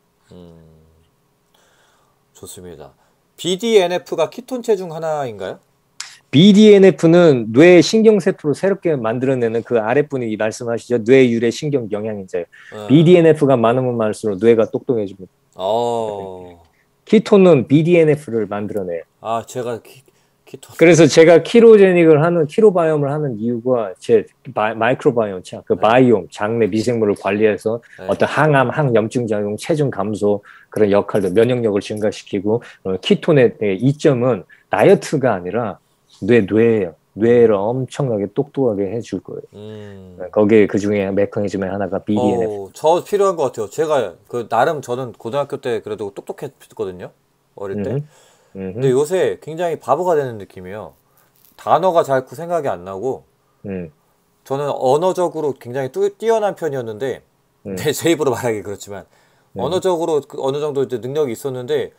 좋습니다. BDNF가 키톤체 중 하나인가요? BDNF는 뇌 신경세포로 새롭게 만들어내는, 그 아랫분이 말씀하시죠. 뇌 유래 신경 영양인자예요. BDNF가 많으면 많을수록 뇌가 똑똑해집니다. 키톤은 BDNF를 만들어내요. 아, 제가 그래서 제가 키로제닉을 하는, 키토바이옴을 하는 이유가 제 마이크로바이옴, 그 바이옴, 장내 미생물을 관리해서 어떤 항암, 항염증 작용, 체중 감소 그런 역할도, 면역력을 증가시키고, 키톤의 이점은 다이어트가 아니라 뇌예요. 뇌를 엄청나게 똑똑하게 해줄 거예요. 거기에 그 중에 메커니즘의 하나가 BDNF. 저 필요한 것 같아요. 제가 그 나름 저는 고등학교 때 그래도 똑똑했거든요, 어릴 때. 근데 요새 굉장히 바보가 되는 느낌이에요. 단어가 자꾸 생각이 안 나고, 저는 언어적으로 굉장히 뛰어난 편이었는데, 제 입으로 말하기 그렇지만, 언어적으로 어느 정도 이제 능력이 있었는데,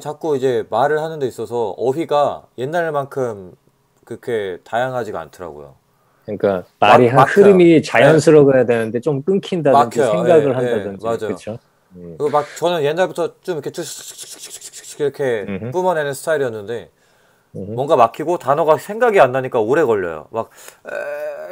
자꾸 이제 말을 하는 데 있어서 어휘가 옛날만큼 그렇게 다양하지가 않더라고요. 그러니까 말이 한 흐름이 자연스러워야 되는데 좀 끊긴다든지 생각을 한다든지. 맞아요. 그리고 막 저는 옛날부터 좀 이렇게 이렇게 뿜어내는 스타일이었는데 뭔가 막히고 단어가 생각이 안 나니까 오래 걸려요. 막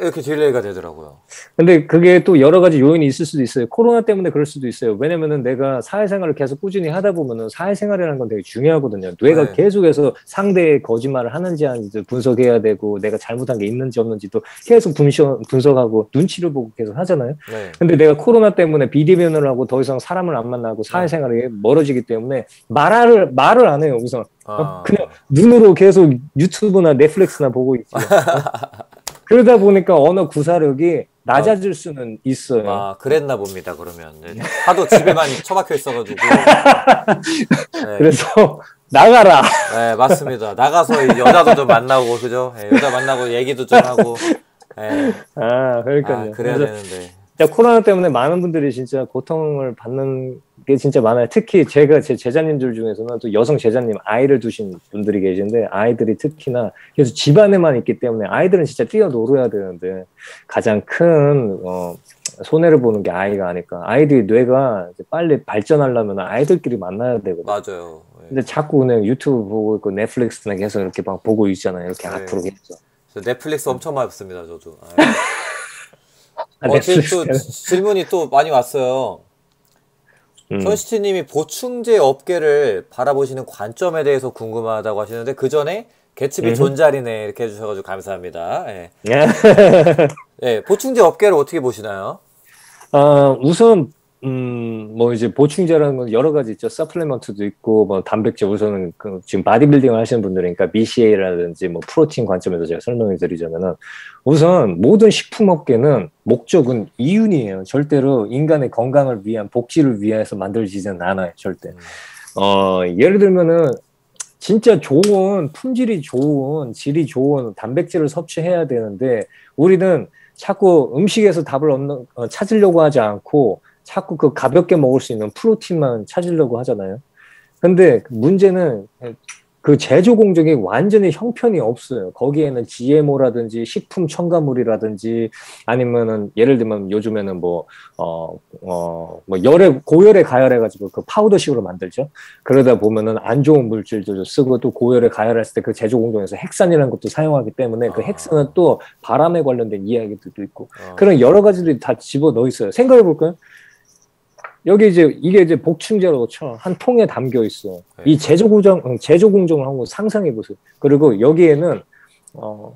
이렇게 딜레이가 되더라고요. 근데 그게 또 여러 가지 요인이 있을 수도 있어요. 코로나 때문에 그럴 수도 있어요. 왜냐면은 내가 사회생활을 계속 꾸준히 하다 보면은 사회생활이라는 건 되게 중요하거든요. 뇌가 계속해서 상대의 거짓말을 하는지 아닌지 분석해야 되고, 내가 잘못한 게 있는지 없는지도 계속 분석하고 눈치를 보고 계속 하잖아요. 근데 내가 코로나 때문에 비대면을 하고 더 이상 사람을 안 만나고 사회생활이 멀어지기 때문에 말을 안 해요, 우선. 그냥 눈으로 계속 유튜브나 넷플릭스나 보고 있고요. 그러다 보니까 언어 구사력이 낮아질 수는 있어요. 아, 그랬나 봅니다, 그러면. 네. 하도 집에만 처박혀 있어가지고. 네. 그래서 나가라. 네, 맞습니다. 나가서 여자도 좀 만나고, 그죠? 네, 여자 만나고 얘기도 좀 하고. 네. 그러니까요. 그래야 되는데. 진짜 코로나 때문에 많은 분들이 진짜 고통을 받는 게 진짜 많아요. 특히 제 제자님들 중에서는 또 여성 제자님, 아이를 두신 분들이 계신데, 아이들이 특히나 계속 집안에만 있기 때문에 아이들은 진짜 뛰어놀아야 되는데 가장 큰 손해를 보는 게 아이가 아닐까. 아이들이 뇌가 이제 빨리 발전하려면 아이들끼리 만나야 되거든요. 맞아요. 근데 자꾸 그냥 유튜브 보고 있고 넷플릭스나 계속 이렇게 막 보고 있잖아요, 이렇게. 앞으로 계속. 넷플릭스 엄청 많이 봤습니다, 저도. 지금 또 질문이 또 많이 왔어요. 선시티님이 보충제 업계를 바라보시는 관점에 대해서 궁금하다고 하시는데, 그 전에 개츠비 존잘이네 이렇게 해주셔가지고 감사합니다. 예. 예, 보충제 업계를 어떻게 보시나요? 우선 뭐 이제 보충제라는 건 여러 가지 있죠. 서플리먼트도 있고, 뭐 단백질, 우선은 그 지금 바디빌딩을 하시는 분들이니까 BCA라든지 뭐 프로틴 관점에서 제가 설명을 드리자면은, 우선 모든 식품업계는 목적은 이윤이에요. 절대로 인간의 건강을 위한, 복지를 위해서 만들지는 않아요, 절대. 예를 들면은 진짜 좋은, 품질이 좋은, 질이 좋은 단백질을 섭취해야 되는데, 우리는 자꾸 음식에서 답을 찾으려고 하지 않고 자꾸 그 가볍게 먹을 수 있는 프로틴만 찾으려고 하잖아요. 근데 문제는 그 제조 공정이 완전히 형편이 없어요. 거기에는 GMO라든지 식품 첨가물이라든지 아니면은 예를 들면 요즘에는 뭐 열에 고열에 가열해가지고 그 파우더식으로 만들죠. 그러다 보면은 안 좋은 물질도 쓰고 또 고열에 가열했을 때 그 제조 공정에서 핵산이라는 것도 사용하기 때문에 그 핵산은 또 바람에 관련된 이야기들도 있고 그런 여러 가지들이 다 집어 넣어 있어요. 생각해 볼까요? 여기 이제, 이게 이제 복층제로 쳐. 한 통에 담겨 있어. 이 제조공정을 한번 상상해 보세요. 그리고 여기에는,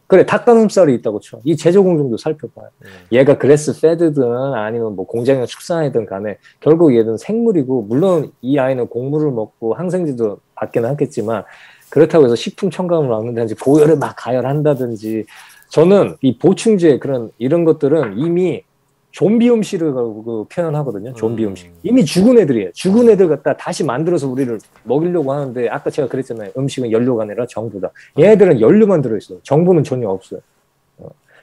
그래, 닭가슴살이 있다고 쳐. 이 제조공정도 살펴봐요. 얘가 그레스 패드든 아니면 뭐 공장이나 축산이든 간에 결국 얘는 생물이고, 물론 이 아이는 곡물을 먹고 항생제도 받긴 하겠지만, 그렇다고 해서 식품 첨가물을 막는다든지, 고열을 막 가열한다든지, 저는 이 보충제 그런, 이런 것들은 이미 좀비 음식을 그 표현하거든요. 좀비 음식. 이미 죽은 애들이에요. 죽은 애들 갖다 다시 만들어서 우리를 먹이려고 하는데 아까 제가 그랬잖아요. 음식은 연료가 아니라 정부다. 얘네들은 연료만 들어있어요. 정부는 전혀 없어요.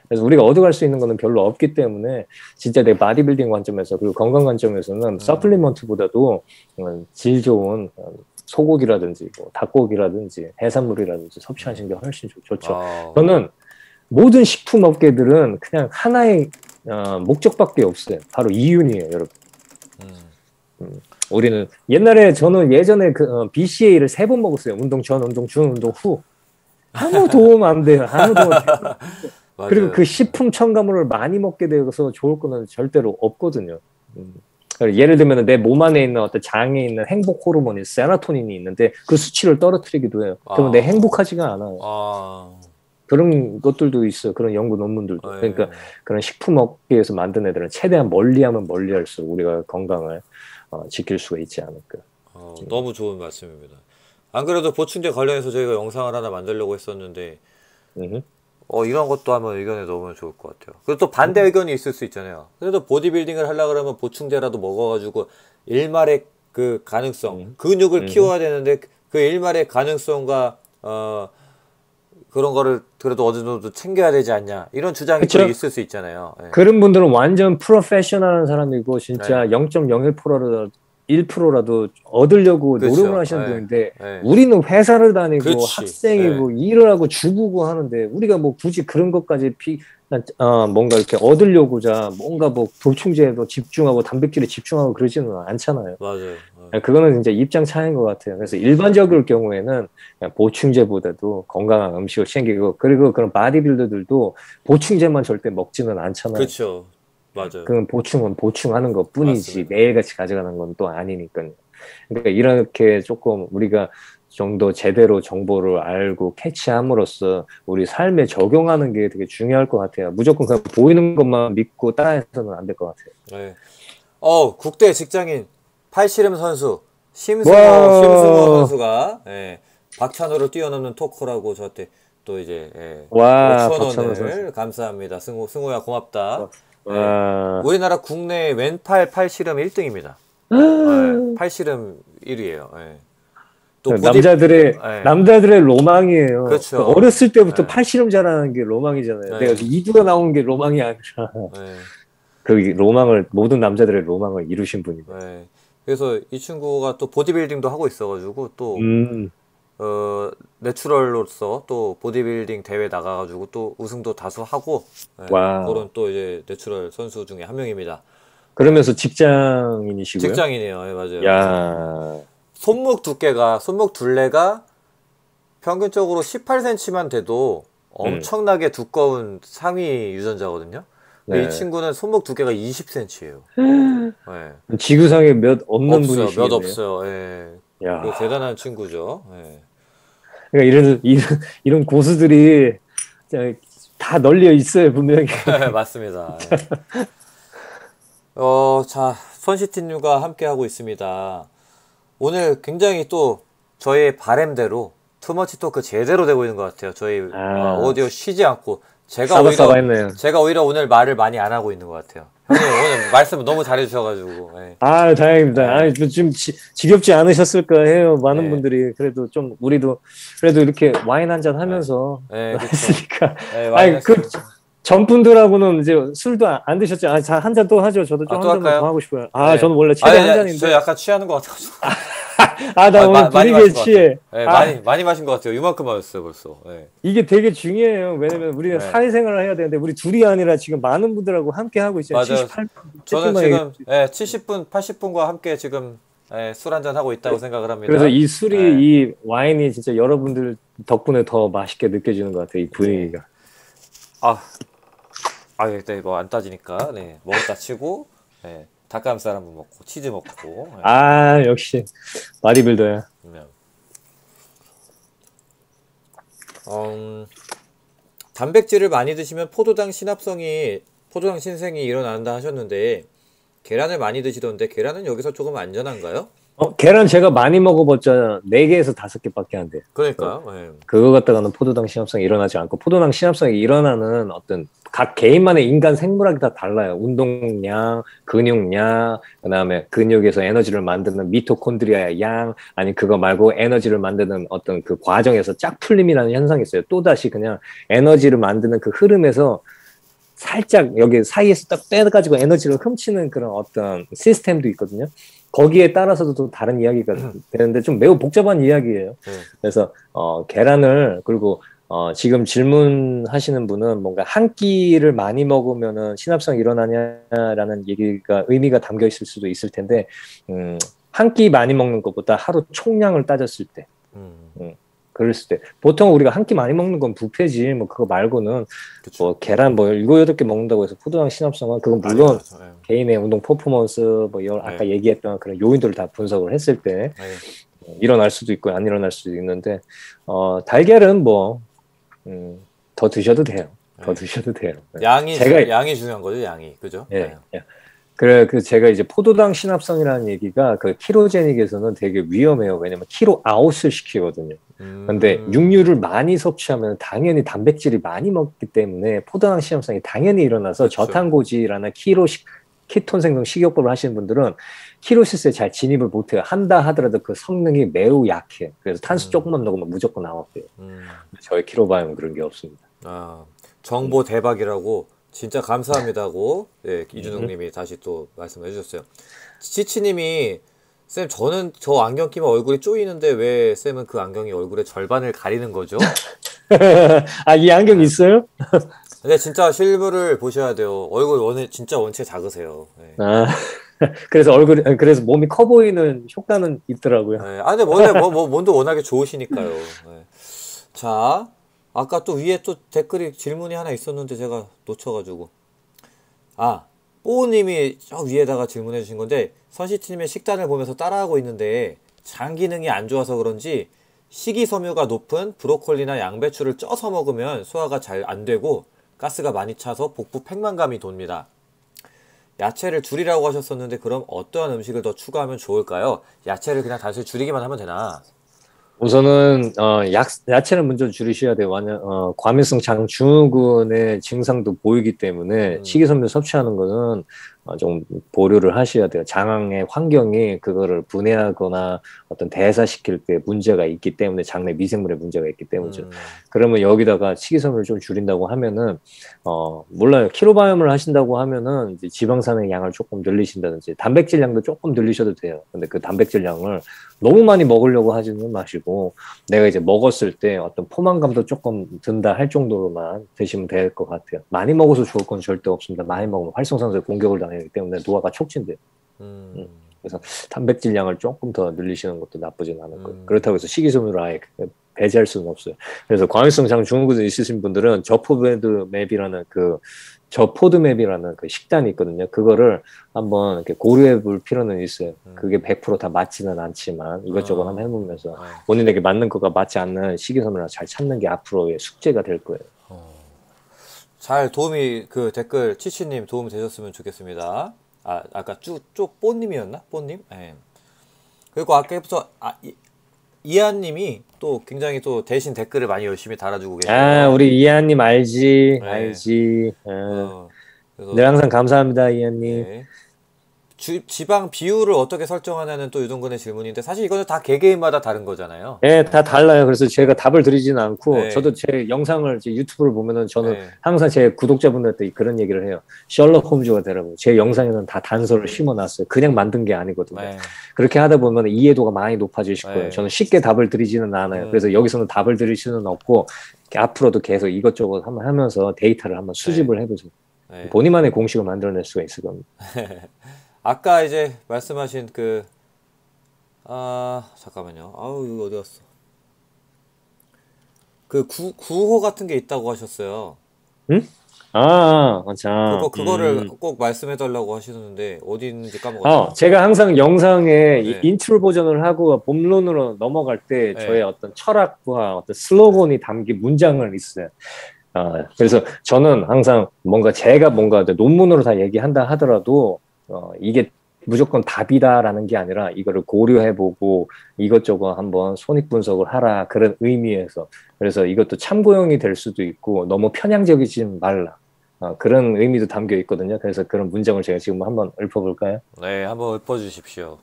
그래서 우리가 얻어갈 수 있는 거는 별로 없기 때문에 진짜 내 바디빌딩 관점에서 그리고 건강 관점에서는 서플리먼트보다도 질 좋은 소고기라든지 뭐 닭고기라든지 해산물이라든지 섭취하시는 게 훨씬 좋죠. 아. 저는 모든 식품 업계들은 그냥 하나의 목적밖에 없어요. 바로 이윤이에요, 여러분. 우리는 옛날에 저는 예전에 그 BCA를 3번 먹었어요. 운동 전, 운동 중, 운동 후. 아무 도움 안 돼요. 아무 도움 안 돼요. 그리고 그 식품 첨가물을 많이 먹게 되어서 좋을 거는 절대로 없거든요. 예를 들면 내 몸 안에 있는 어떤 장에 있는 행복 호르몬인 세로토닌이 있는데 그 수치를 떨어뜨리기도 해요. 그러면 내 행복하지가 않아요. 그런 것들도 있어요. 그런 연구 논문들도. 그러니까 그런 식품 업계에서 만든 애들은 최대한 멀리하면 멀리할수록 우리가 건강을 지킬 수가 있지 않을까. 너무 좋은 말씀입니다. 안 그래도 보충제 관련해서 저희가 영상을 하나 만들려고 했었는데 이런 것도 한번 의견에 넣으면 좋을 것 같아요. 그리고 또 반대 의견이 있을 수 있잖아요. 그래도 보디빌딩을 하려고 그러면 보충제라도 먹어가지고 일말의 그 가능성, 근육을 키워야 되는데 그 일말의 가능성과 그런 거를 그래도 어느 정도 챙겨야 되지 않냐 이런 주장이 있을 수 있잖아요. 네. 그런 분들은 완전 프로페셔널한 사람이고 진짜 0.01%라도 1%라도 얻으려고 노력을 하시는 분인데 우리는 회사를 다니고 학생이고 일을 하고 죽고 하는데 우리가 뭐 굳이 그런 것까지 뭔가 이렇게 얻으려고자 뭔가 뭐 보충제에도 집중하고 단백질에 집중하고 그러지는 않잖아요. 맞아요. 그거는 진짜 입장 차이인 것 같아요. 그래서 일반적일 경우에는 보충제보다도 건강한 음식을 챙기고 그리고 그런 바디빌더들도 보충제만 절대 먹지는 않잖아요. 그렇죠. 맞아요. 그건 보충은 보충하는 것 뿐이지 매일같이 가져가는 건 또 아니니까요. 그러니까 이렇게 조금 우리가 좀 더 제대로 정보를 알고 캐치함으로써 우리 삶에 적용하는 게 되게 중요할 것 같아요. 무조건 그냥 보이는 것만 믿고 따라해서는 안 될 것 같아요. 네. 국대 직장인 팔씨름 선수 심승호 선수가 박찬호를 뛰어넘는 토크라고 저한테 또 이제 5,000원을 감사합니다. 승호야 고맙다. 우리나라 국내 왼팔 팔씨름 1등입니다. 팔씨름 1위예요. 남자들의 로망이에요. 그렇죠. 어렸을 때부터 팔씨름 잘하는 게 로망이잖아요. 내가 이두가 나온 게 로망이 아니라 그 로망을 모든 남자들의 로망을 이루신 분이에요. 그래서 이 친구가 또 보디빌딩도 하고 있어가지고 또 내추럴로서 또 보디빌딩 대회 나가가지고 또 우승도 다수 하고 그런 또 이제 내추럴 선수 중에 한 명입니다. 그러면서 직장인이시고요? 직장인이에요. 맞아요. 손목 두께가, 손목 둘레가 평균적으로 18cm만 돼도 엄청나게 두꺼운 상위 유전자거든요. 이 친구는 손목 두께가 20cm예요. 지구상에 몇 없는 분이시네요. 몇 없어요. 대단한 친구죠. 그러니까 이런 고수들이 다 널려 있어요, 분명히. 맞습니다. 자, 선시티님과 함께하고 있습니다. 오늘 굉장히 또 저희의 바램대로 투머치 토크 제대로 되고 있는 것 같아요. 저희 오디오 쉬지 않고 제가 오히려 오늘 말을 많이 안 하고 있는 것 같아요. 형님 오늘 말씀 너무 잘해주셔가지고. 다행입니다. 지금 지겹지 않으셨을까 해요. 많은 분들이 그래도 좀 우리도 그래도 이렇게 와인 한잔 하면서 했으니까. 전분들하고는 이제 술도 안 드셨죠? 한 잔 또 하죠. 저도 좀 한 잔 더 하고 싶어요. 저는 원래 최대 한 잔인데. 저 약간 취하는 것 같아가지고. 아, 나 오늘 분위기에 취해. 네, 아. 많이 마신 것 같아요. 이만큼 마셨어요, 벌써. 네. 이게 되게 중요해요. 왜냐면 우리는 네. 사회생활을 해야 되는데 우리 둘이 아니라 지금 많은 분들하고 함께 하고 있어요. 맞아요. 78분, 저는 지금 네, 70분, 80분과 함께 지금 네, 술 한잔 하고 있다고 네. 생각을 합니다. 그래서 이 술이, 네. 이 와인이 진짜 여러분들 덕분에 더 맛있게 느껴지는 것 같아요. 이 분위기가. 아, 일단 뭐 안 따지니까 네, 먹었다 치고 네, 닭가슴살 한번 먹고 치즈 먹고. 네. 아, 역시 마리빌더야. 단백질을 많이 드시면 포도당 신생이 일어난다 하셨는데 계란을 많이 드시던데 계란은 여기서 조금 안전한가요? 계란 제가 많이 먹어봤자 4개에서 5개밖에 안 돼요. 그러니까요. 네. 그거 갖다가는 포도당 신합성이 일어나지 않고, 포도당 신합성이 일어나는 어떤 각 개인만의 인간 생물학이 다 달라요. 운동량, 근육량, 그 다음에 근육에서 에너지를 만드는 미토콘드리아의 양, 아니 그거 말고 에너지를 만드는 어떤 그 과정에서 짝풀림이라는 현상이 있어요. 또다시 그냥 에너지를 만드는 그 흐름에서 살짝 여기 사이에서 딱 빼가지고 에너지를 훔치는 그런 어떤 시스템도 있거든요. 거기에 따라서도 또 다른 이야기가 되는데 좀 매우 복잡한 이야기예요. 그래서 계란을, 그리고 지금 질문하시는 분은 뭔가 한 끼를 많이 먹으면은 신합성이 일어나냐라는 얘기가 의미가 담겨 있을 수도 있을 텐데, 한 끼 많이 먹는 것보다 하루 총량을 따졌을 때, 그랬을 때 보통 우리가 한 끼 많이 먹는 건 뷔페지 뭐 그거 말고는 그쵸. 뭐 계란 뭐 7, 8개 먹는다고 해서 포도당 신합성은, 그건 물론 개인의 운동 퍼포먼스 뭐 이런 아까 네. 얘기했던 그런 요인들을 다 분석을 했을 때 네. 일어날 수도 있고 안 일어날 수도 있는데 달걀은 뭐 더 드셔도 돼요. 더 네. 드셔도 돼요. 양이 중요한 거죠, 양이. 그죠? 예. 네. 네. 그래, 그 제가 이제 포도당 신합성이라는 얘기가 그 키로제닉에서는 되게 위험해요. 왜냐면 키로 아웃을 시키거든요. 근데 육류를 많이 섭취하면 당연히 단백질이 많이 먹기 때문에 포도당 신합성이 당연히 일어나서 그렇죠. 저탄고지라는 키톤 생성 식이요법을 하시는 분들은 키토시스에 잘 진입을 못해요. 한다 하더라도 그 성능이 매우 약해. 그래서 탄수 조금만 넣으면 무조건 아웃돼요. 저희 키토바이옴 그런 게 없습니다. 아, 정보 대박이라고. 진짜 감사합니다고 예, 이준웅님이 다시 또 말씀해 주셨어요. 치치님이 쌤 저는 저 안경 끼면 얼굴이 쪼이는데 왜 쌤은 그 안경이 얼굴의 절반을 가리는 거죠? 아, 이 안경 있어요? 근데 진짜 실물을 보셔야 돼요. 얼굴 진짜 원체 작으세요. 예. 아, 그래서 몸이 커 보이는 효과는 있더라고요. 예, 아 근데 몸도 워낙에 좋으시니까요. 예. 자. 아까 또 위에 또 댓글이 질문이 하나 있었는데 제가 놓쳐가지고 뽀우님이 저 위에다가 질문해 주신 건데 선시티님의 식단을 보면서 따라하고 있는데 장 기능이 안 좋아서 그런지 식이섬유가 높은 브로콜리나 양배추를 쪄서 먹으면 소화가 잘 안 되고 가스가 많이 차서 복부 팽만감이 돕니다. 야채를 줄이라고 하셨었는데 그럼 어떠한 음식을 더 추가하면 좋을까요? 야채를 그냥 단순히 줄이기만 하면 되나? 우선은 야채는 먼저 줄이셔야 돼요. 과민성 장증후군의 증상도 보이기 때문에 식이섬유 섭취하는 거는 좀 보류를 하셔야 돼요. 장의 환경이 그거를 분해하거나 어떤 대사시킬 때 문제가 있기 때문에, 장내 미생물에 문제가 있기 때문이죠. 그러면 여기다가 식이섬유를 좀 줄인다고 하면은 몰라요. 키토바이옴을 하신다고 하면은 이제 지방산의 양을 조금 늘리신다든지 단백질 양도 조금 늘리셔도 돼요. 근데 그 단백질 양을 너무 많이 먹으려고 하지는 마시고 내가 이제 먹었을 때 어떤 포만감도 조금 든다 할 정도로만 드시면 될 것 같아요. 많이 먹어서 좋을 건 절대 없습니다. 많이 먹으면 활성산소에 공격을 당하기 때문에 노화가 촉진돼요. 그래서 단백질 양을 조금 더 늘리시는 것도 나쁘진 않을 거예요. 그렇다고 해서 식이섬유를 아예 배제할 수는 없어요. 그래서 과민성 장증후군 있으신 분들은 저포드맵이라는 그 식단이 있거든요. 그거를 한번 이렇게 고려해 볼 필요는 있어요. 그게 100% 다 맞지는 않지만 이것저것 한번 해보면서 본인에게 맞는 것과 맞지 않는 식이섬유를 잘 찾는 게 앞으로의 숙제가 될 거예요. 잘 도움이, 그 댓글 치치님 도움 되셨으면 좋겠습니다. 아까 쭉 뽀님이었나? 뽀님? 예. 그리고 아까부터 이한님이 또 굉장히 또 대신 댓글을 많이 열심히 달아주고 계세요. 아, 우리 이한님 알지. 네. 알지. 늘 항상 감사합니다, 이한님. 네. 지방 비율을 어떻게 설정하냐는 또 유동근의 질문인데 사실 이거는 다 개개인마다 다른 거잖아요. 네, 다 달라요. 그래서 제가 답을 드리지는 않고 네. 저도 제 영상을 제 유튜브를 보면은 저는 네. 항상 제 구독자분들한테 그런 얘기를 해요. 셜록 홈즈가 되라고. 제 영상에는 다 단서를 심어놨어요. 그냥 만든 게 아니거든요. 네. 그렇게 하다 보면 이해도가 많이 높아지실 거예요. 네. 저는 쉽게 답을 드리지는 않아요. 그래서 여기서는 답을 드릴 수는 없고 앞으로도 계속 이것저것 한번 하면서 데이터를 한번 수집을 네. 해보세요. 네. 본인만의 공식을 만들어낼 수가 있을 겁니다. 아까 이제 말씀하신 그 잠깐만요. 아우 이거 어디 갔어? 그 구호 같은 게 있다고 하셨어요. 응? 아, 맞아. 그거를 꼭 말씀해달라고 하시는데 어디 있는지 까먹었어요. 제가 항상 영상에 네. 인트로 버전을 하고 본론으로 넘어갈 때 네. 저의 어떤 철학과 어떤 슬로건이 담긴 문장을 있어요. 그래서 저는 항상 뭔가 제가 뭔가 논문으로 다 얘기한다 하더라도 이게 무조건 답이다라는 게 아니라 이거를 고려해보고 이것저것 한번 손익분석을 하라 그런 의미에서 그래서 이것도 참고용이 될 수도 있고 너무 편향적이지 말라 그런 의미도 담겨 있거든요. 그래서 그런 문장을 제가 지금 한번 읊어볼까요? 네, 한번 읊어주십시오.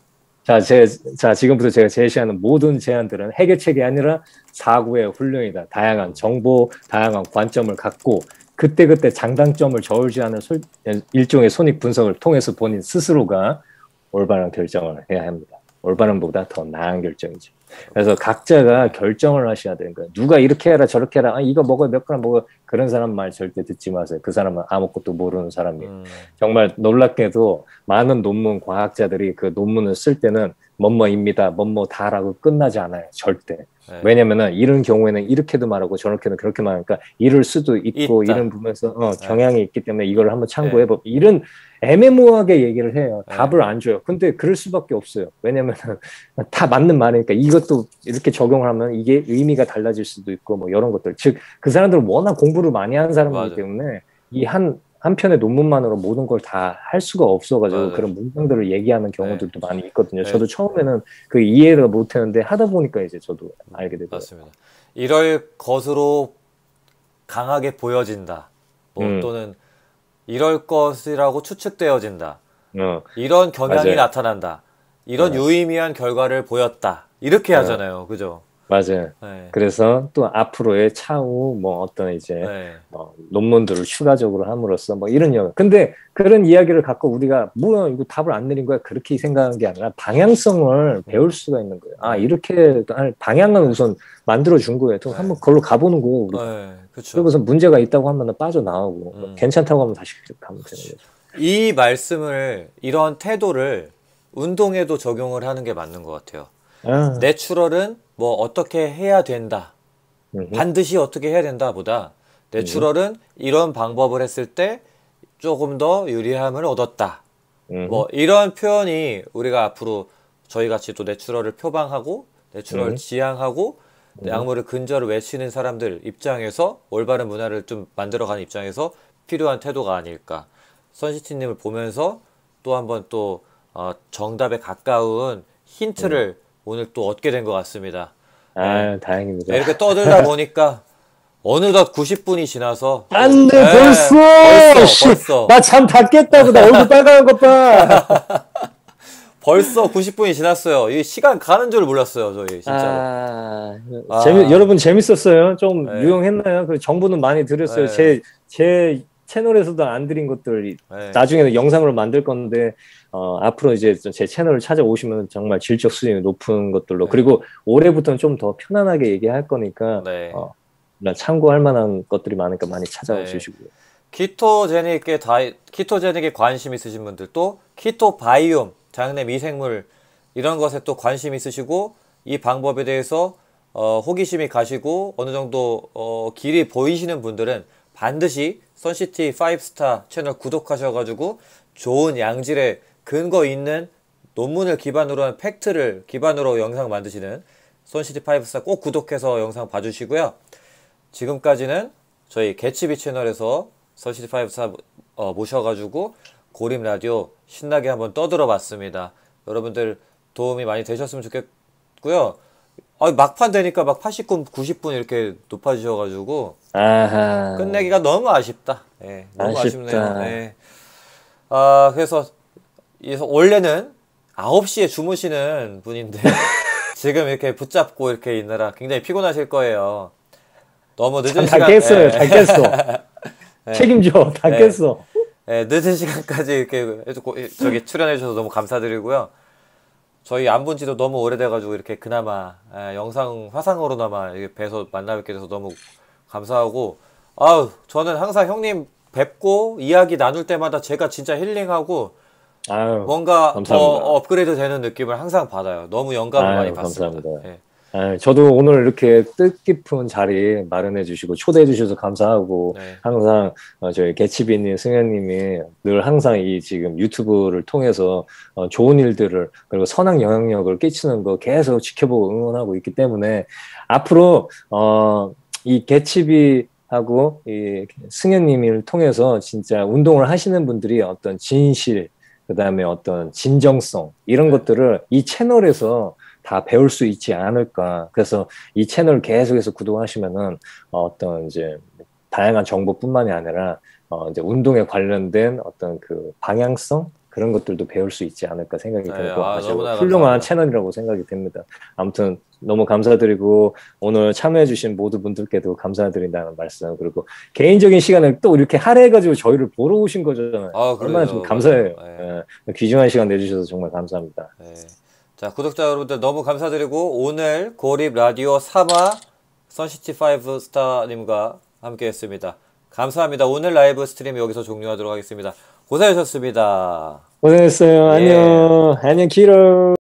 자, 지금부터 제가 제시하는 모든 제안들은 해결책이 아니라 사고의 훈련이다. 다양한 정보, 다양한 관점을 갖고 그때그때 장단점을 저울지 않은 일종의 손익 분석을 통해서 본인 스스로가 올바른 결정을 해야 합니다. 올바른보다 더 나은 결정이죠. 그래서 각자가 결정을 하셔야 되는 거예요. 누가 이렇게 해라 저렇게 해라, 아, 이거 먹어요, 몇 그램 먹어요. 그런 사람 말 절대 듣지 마세요. 그 사람은 아무것도 모르는 사람이에요. 정말 놀랍게도 많은 논문 과학자들이 그 논문을 쓸 때는 뭐뭐입니다, 뭐뭐다라고 끝나지 않아요. 절대. 네. 왜냐면은 이런 경우에는 이렇게도 말하고 저렇게도 그렇게 말하니까 이럴 수도 있고 이런 부분에서 경향이 있기 때문에 이걸 한번 참고해봐. 네. 이런 애매모호하게 얘기를 해요. 네. 답을 안 줘요. 근데 그럴 수밖에 없어요. 왜냐면은 다 맞는 말이니까 이것도 이렇게 적용을 하면 이게 의미가 달라질 수도 있고 뭐 이런 것들. 즉 그 사람들은 워낙 공부를 많이 하는 사람이기 때문에 이 한 편의 논문만으로 모든 걸 다 할 수가 없어가지고 맞아요. 그런 문장들을 얘기하는 경우들도 네. 많이 있거든요. 네. 저도 처음에는 그 이해를 못했는데 하다 보니까 이제 저도 알게 되더라고요. 맞습니다. 이럴 것으로 강하게 보여진다. 뭐 또는 이럴 것이라고 추측되어진다. 이런 경향이 맞아요. 나타난다. 이런 유의미한 결과를 보였다. 이렇게 하잖아요. 그죠? 맞아요. 네. 그래서 또 앞으로의 차후 뭐 어떤 이제 논문들을 추가적으로 함으로써 뭐 이런 영역. 근데 그런 이야기를 갖고 우리가 뭐야 이거 답을 안 내린 거야 그렇게 생각한 게 아니라 방향성을 배울 수가 있는 거예요. 아 이렇게 방향은 우선 만들어 준 거예요. 또 한번 그걸로 가보는 거고. 네, 그렇죠. 그래서 무슨 문제가 있다고 하면 빠져나오고 괜찮다고 하면 다시 가면 되는 거죠. 이 말씀을 이런 태도를 운동에도 적용을 하는 게 맞는 것 같아요. 내추럴은 뭐 어떻게 해야 된다 반드시 어떻게 해야 된다 보다 내추럴은 이런 방법을 했을 때 조금 더 유리함을 얻었다 뭐 이런 표현이 우리가 앞으로 저희 같이 또 내추럴을 표방하고 내추럴 지향하고 약물을 근절을 외치는 사람들 입장에서 올바른 문화를 좀 만들어가는 입장에서 필요한 태도가 아닐까. 선시티님을 보면서 또 한번 또 정답에 가까운 힌트를 오늘 또 얻게 된 것 같습니다. 아, 다행입니다. 이렇게 떠들다 보니까 어느덧 90분이 지나서 안돼 벌써 나 잠 다 깼다고 나 얼굴 빨간 것 봐. 벌써 90분이 지났어요. 이 시간 가는 줄 몰랐어요, 저희 진짜. 여러분 재밌었어요? 좀 유용했나요? 그 정보는 많이 드렸어요. 제 채널에서도 안 드린 것들 나중에는 영상으로 만들 건데 앞으로 이제 제 채널을 찾아오시면 정말 질적 수준이 높은 것들로 그리고 올해부터는 좀 더 편안하게 얘기할 거니까 참고할 만한 것들이 많으니까 많이 찾아오시고요. 키토제닉에 관심 있으신 분들 또 키토바이옴 장내 미생물 이런 것에 또 관심 있으시고 이 방법에 대해서 호기심이 가시고 어느 정도 길이 보이시는 분들은 반드시 선시티5스타 채널 구독하셔가지고 좋은 양질의 근거 있는 논문을 기반으로 한 팩트를 기반으로 영상 만드시는 선시티5스타 꼭 구독해서 영상 봐주시고요. 지금까지는 저희 개츠비 채널에서 선시티5스타 모셔가지고 고립라디오 신나게 한번 떠들어 봤습니다. 여러분들 도움이 많이 되셨으면 좋겠고요. 막판 되니까 막 80분, 90분 이렇게 높아지셔가지고 아하. 끝내기가 너무 아쉽다. 네, 너무 아쉽네요. 네. 그래서 그래서 원래는 9시에 주무시는 분인데 지금 이렇게 붙잡고 이렇게 있느라 굉장히 피곤하실 거예요. 너무 늦은 시간. 다 깼어요. 다 깼어. 네. 책임져. 다 깼어. 네. 네. 늦은 시간까지 이렇게 저기 출연해 주셔서 너무 감사드리고요. 저희 안 본 지도 너무 오래돼가지고 이렇게 그나마 영상 화상으로나마 이렇게 뵈서 만나 뵙게 돼서 너무 감사하고, 아우 저는 항상 형님 뵙고 이야기 나눌 때마다 제가 진짜 힐링하고 아유, 뭔가 더 업그레이드 되는 느낌을 항상 받아요. 너무 영감을 아유, 많이 받습니다. 감사합니다. 네. 아유, 저도 오늘 이렇게 뜻깊은 자리 마련해 주시고 초대해 주셔서 감사하고 네. 항상 저희 개치비님, 승현님이 늘 항상 이 지금 유튜브를 통해서 좋은 일들을 그리고 선한 영향력을 끼치는 거 계속 지켜보고 응원하고 있기 때문에 앞으로 이 개치비 하고 이 승현님을 통해서 진짜 운동을 하시는 분들이 어떤 진실, 그 다음에 어떤 진정성 이런 것들을 이 채널에서 다 배울 수 있지 않을까. 그래서 이 채널 계속해서 구독하시면은 어떤 이제 다양한 정보뿐만이 아니라 이제 운동에 관련된 어떤 그 방향성 그런 것들도 배울 수 있지 않을까 생각이 들고 아주 훌륭한 채널이라고 생각이 됩니다. 아무튼 너무 감사드리고 오늘 참여해주신 모든 분들께도 감사드린다는 말씀, 그리고 개인적인 시간을 또 이렇게 할애해가지고 저희를 보러 오신 거잖아요. 아, 얼마나 좀 감사해요. 네. 귀중한 시간 내주셔서 정말 감사합니다. 네. 자, 구독자 여러분들 너무 감사드리고 오늘 고립라디오 3화 선시티5스타님과 함께 했습니다. 감사합니다. 오늘 라이브 스트림 여기서 종료하도록 하겠습니다. 고생하셨습니다. 고생했어요. 예. 안녕. 안녕, 키로.